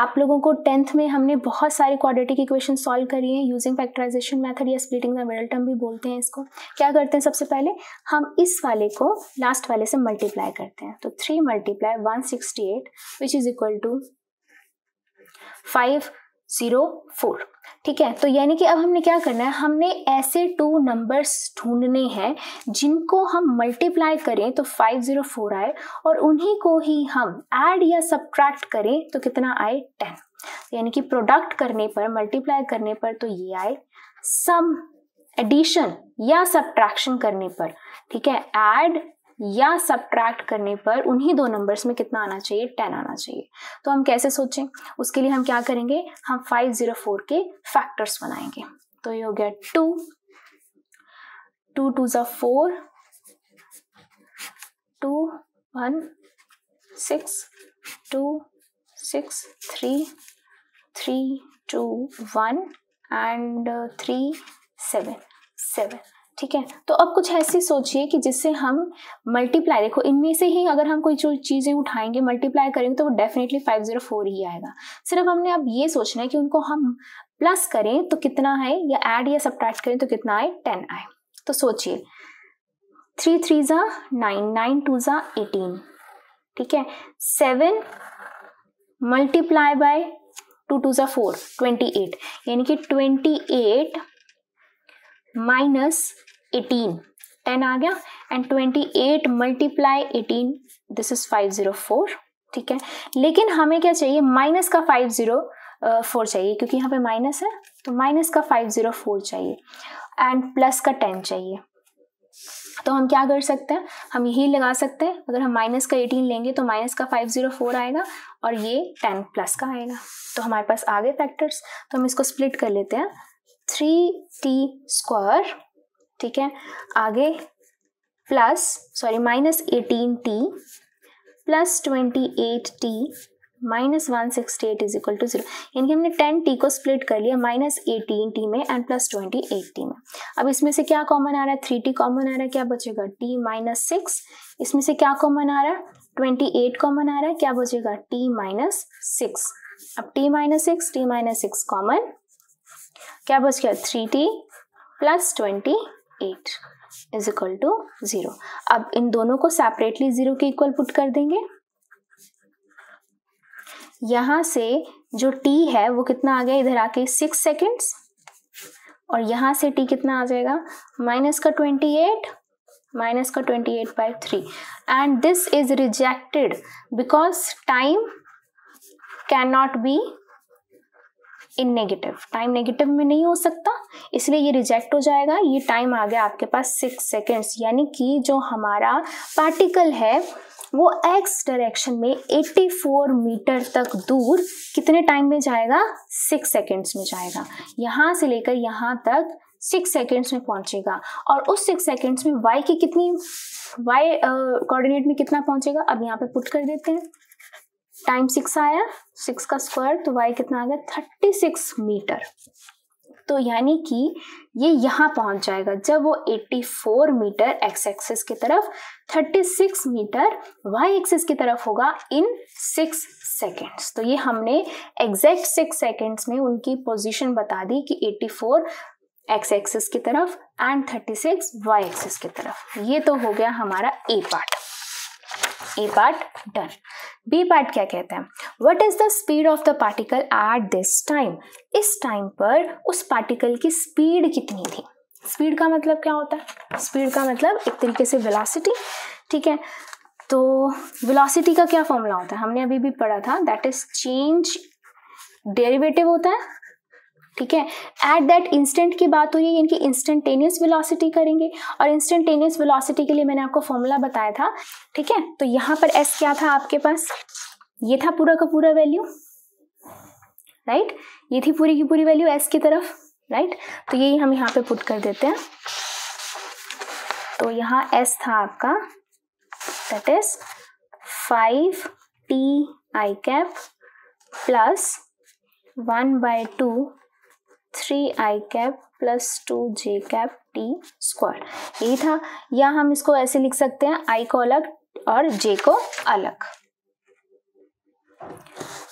आप लोगों को टेंथ में हमने बहुत सारी क्वाड्रेटिक इक्वेशन सॉल्व करी है यूजिंग फैक्टराइजेशन मेथड या स्प्लिटिंग द मिडल टर्म भी बोलते हैं इसको. क्या करते हैं, सबसे पहले हम इस वाले को लास्ट वाले से मल्टीप्लाई करते हैं. तो three multiply one sixty eight which is equal to five zero four. ठीक है, तो यानी कि अब हमने क्या करना है, हमने ऐसे टू नंबर्स ढूंढने हैं जिनको हम मल्टीप्लाई करें तो फाइव जीरो फोर आए और उन्हीं को ही हम ऐड या सब्ट्रैक्ट करें तो कितना आए टेन. यानी कि प्रोडक्ट करने पर, मल्टीप्लाई करने पर तो ये आए, सम एडिशन या सब्ट्रैक्शन करने पर, ठीक है, ऐड या सब्ट्रैक्ट करने पर उन्हीं दो नंबर्स में कितना आना चाहिए, टेन आना चाहिए. तो हम कैसे सोचें, उसके लिए हम क्या करेंगे, हम फाइव जीरो फोर के फैक्टर्स बनाएंगे. तो ये हो गया टू, टू टू ज़ा four, two one six, two six three, three two one and three seven seven. ठीक है, तो अब कुछ ऐसी सोचिए कि जिससे हम मल्टीप्लाई, देखो इनमें से ही अगर हम कोई जो चीज़ें उठाएंगे मल्टीप्लाई करेंगे तो वो डेफिनेटली फाइव जीरो फोर ही आएगा. सिर्फ हमने अब ये सोचना है कि उनको हम प्लस करें तो कितना है या ऐड या सब्ट्रैक्ट करें तो कितना आए, टेन आए. तो सोचिए थ्री थ्री ज़ा नाइन, नाइन टू ज़ा एटीन. ठीक है, seven multiply by two two ज़ा फोर, ट्वेंटी एट. यानी कि twenty eight minus eighteen, ten आ गया. And twenty eight multiply eighteen, this is five zero four. ठीक है, लेकिन हमें क्या चाहिए, माइनस का फाइव जीरो फोर चाहिए क्योंकि यहाँ पे माइनस है तो माइनस का फाइव जीरो फोर चाहिए एंड प्लस का टेन चाहिए. तो हम क्या कर सकते हैं, हम यही लगा सकते हैं. अगर हम माइनस का एटीन लेंगे तो माइनस का फाइव जीरो फोर आएगा और ये टेन प्लस का आएगा. तो हमारे पास आ गए फैक्टर्स. तो हम इसको स्प्लिट कर लेते हैं, थ्री टी स्क्वायर, ठीक है, आगे plus sorry minus eighteen t plus twenty eight t minus one sixty eight is equal to zero. यानी कि हमने टेन टी को स्प्लिट कर लिया माइनस एटीन टी में and plus twenty eight t में. अब इसमें से क्या कॉमन आ रहा है, थ्री टी कॉमन आ रहा है, क्या बचेगा, टी माइनस सिक्स. इसमें से क्या कॉमन आ रहा है, ट्वेंटी एट कॉमन आ रहा है, क्या बचेगा, टी माइनस सिक्स. अब t minus six, t minus six common, क्या बच गया, three t plus twenty eight is equal to zero. अब इन दोनों को सेपरेटली जीरो के इक्वल पुट कर देंगे. यहां से जो t है वो कितना आ गया, इधर आके सिक्स सेकेंड्स, और यहां से t कितना आ जाएगा, माइनस का ट्वेंटी एट, माइनस का twenty eight by three. And this is rejected because time can not be in negative, time negative में नहीं हो सकता, इसलिए ये रिजेक्ट हो जाएगा. ये टाइम आ गया आपके पास सिक्स सेकेंड्स. यानी कि जो हमारा पार्टिकल है वो एक्स डायरेक्शन में चौरासी मीटर तक दूर कितने टाइम में जाएगा, सिक्स सेकेंड्स में जाएगा. यहाँ से लेकर यहाँ तक सिक्स सेकेंड्स में पहुँचेगा और उस सिक्स सेकेंड्स में वाई की कितनी, वाई कोऑर्डिनेट में कितना पहुँचेगा. अब यहाँ पे पुट कर देते हैं, टाइम सिक्स आया, सिक्स का स्क्वायर तो वाई कितना आ गया, थर्टी सिक्स मीटर. तो यानी कि ये यहाँ पहुँच जाएगा जब वो चौरासी मीटर एक्स एक्सिस की तरफ, छत्तीस मीटर वाई एक्सिस की तरफ होगा इन सिक्स सेकेंड्स. तो ये हमने एग्जैक्ट सिक्स सेकेंड्स में उनकी पोजीशन बता दी कि चौरासी एक्स एक्सिस की तरफ एंड छत्तीस वाई एक्सिस की तरफ. ये तो हो गया हमारा ए पार्ट. ए पार्ट डन. बी पार्ट क्या कहता है, what is the speed of the particle at this time. इस टाइम पर उस पार्टिकल की स्पीड कितनी थी. स्पीड का मतलब क्या होता है, स्पीड का मतलब एक तरीके से वेलोसिटी. ठीक है, तो वेलोसिटी का क्या फॉर्मूला होता है, हमने अभी भी पढ़ा था, दैट इज चेंज डेरिवेटिव होता है. ठीक है, एट दैट इंस्टेंट की बात हो रही है, यानी कि इंस्टेंटेनियस वेलोसिटी करेंगे और इंस्टेंटेनियस वेलोसिटी के लिए मैंने आपको फॉर्मूला बताया था. ठीक है, तो यहाँ पर एस क्या था आपके पास, ये था पूरा का पूरा वैल्यू, राइट, ये थी पूरी की पूरी वैल्यू एस की तरफ, राइट। तो यही हम यहाँ पे पुट कर देते हैं। तो यहाँ एस था आपका that is five t i cap plus one by two three i cap plus two J cap t square, यही था। या हम इसको ऐसे लिख सकते हैं आई को अलग और जे को अलग।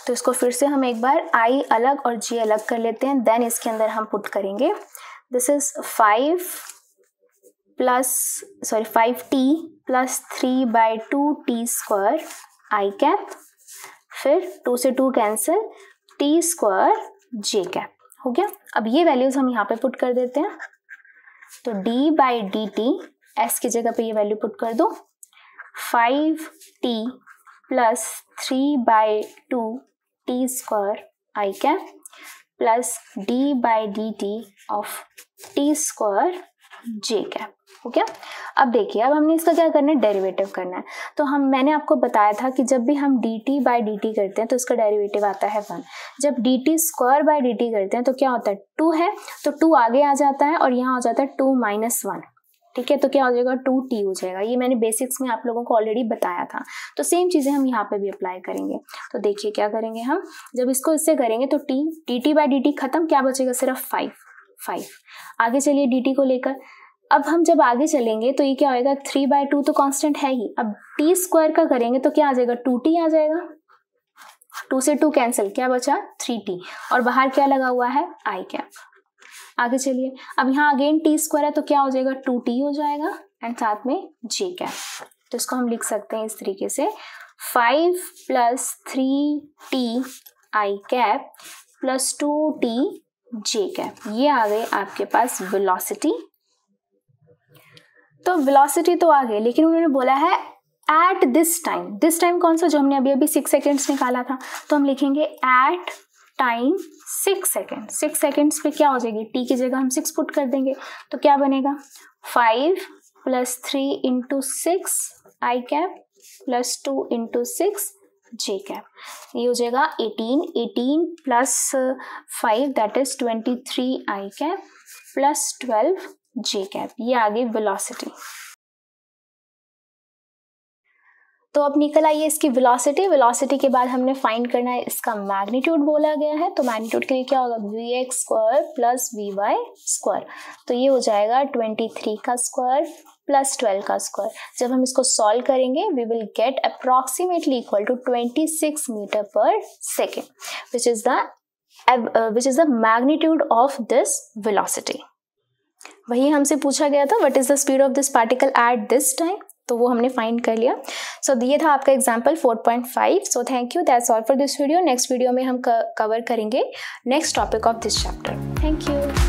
तो इसको फिर से हम एक बार आई अलग और जे अलग कर लेते हैं, देन इसके अंदर हम पुट करेंगे this is five plus sorry five t plus three by two t square i cap, फिर टू से two cancel, t square j cap हो गया। अब ये वैल्यूज हम यहाँ पे पुट कर देते हैं। तो d by D t s की जगह पे ये वैल्यू पुट कर दो, five t plus three by two t square i cap plus D by D T of t square j cap, okay. अब देखिए, अब हमने इसका क्या करना है, डेरिवेटिव करना है। तो हम मैंने आपको बताया था कि जब भी हम d t by D t करते हैं तो उसका डेरिवेटिव आता है वन। जब d t square by D t करते हैं तो क्या होता है, टू है तो टू आगे आ जाता है और यहाँ हो जाता है टू माइनस वन, ठीक है। तो क्या हो जाएगा, टू टी हो जाएगा। ये मैंने बेसिक्स में आप लोगों को ऑलरेडी बताया था। तो सेम चीज़ें हम यहाँ पे भी अप्लाई करेंगे। तो देखिए क्या करेंगे हम, जब इसको इससे करेंगे तो t d t by D t खत्म, क्या बचेगा, सिर्फ फाइव फाइव। आगे चलिए डी टी को लेकर, अब हम जब आगे चलेंगे तो ये क्या होएगा, थ्री बाय टू तो कांस्टेंट है ही। अब टी स्क्वायर का करेंगे तो क्या आ जाएगा, टू टी आ जाएगा। टू से टू कैंसिल, क्या बचा, थ्री टी, और बाहर क्या लगा हुआ है, आई कैप। आगे चलिए, अब यहाँ अगेन टी स्क्वायर है तो क्या हो जाएगा, टू टी हो जाएगा एंड साथ में जे कैप। तो इसको हम लिख सकते हैं इस तरीके से, five plus three t i cap plus two t j cap. ये आ गए आपके पास वेलोसिटी। तो वेलोसिटी तो आ गई, लेकिन उन्होंने बोला है at this time. This time कौन सा, जो हमने अभी अभी सिक्स सेकेंड्स निकाला था। तो हम लिखेंगे at time six second. Six seconds पे क्या हो जाएगी, टी की जगह हम सिक्स पुट कर देंगे। तो क्या बनेगा, five plus three into six i cap plus two into six j cap, ये हो जाएगा eighteen. Eighteen plus five that is twenty three i cap plus twelve j cap. ये आ गई वेलोसिटी। तो अब निकल आई इसकी वेलोसिटी। वेलोसिटी के बाद हमने फाइंड करना है इसका मैग्नीट्यूड बोला गया है। तो मैग्नीट्यूड के लिए क्या होगा, v x square plus we y square. तो ये हो जाएगा ट्वेंटी थ्री का स्क्वायर प्लस ट्वेल्व का स्क्वायर। जब हम इसको सॉल्व करेंगे we will get approximately equal to twenty six meter पर second which is the which is the magnitude of this velocity. वही हमसे पूछा गया था, what is the speed of this particle at this time. तो वो हमने फाइंड कर लिया। सो so, ये था आपका example four point five. So thank you, that's all for this video. Next video में हम कवर करेंगे next topic of this chapter. Thank you.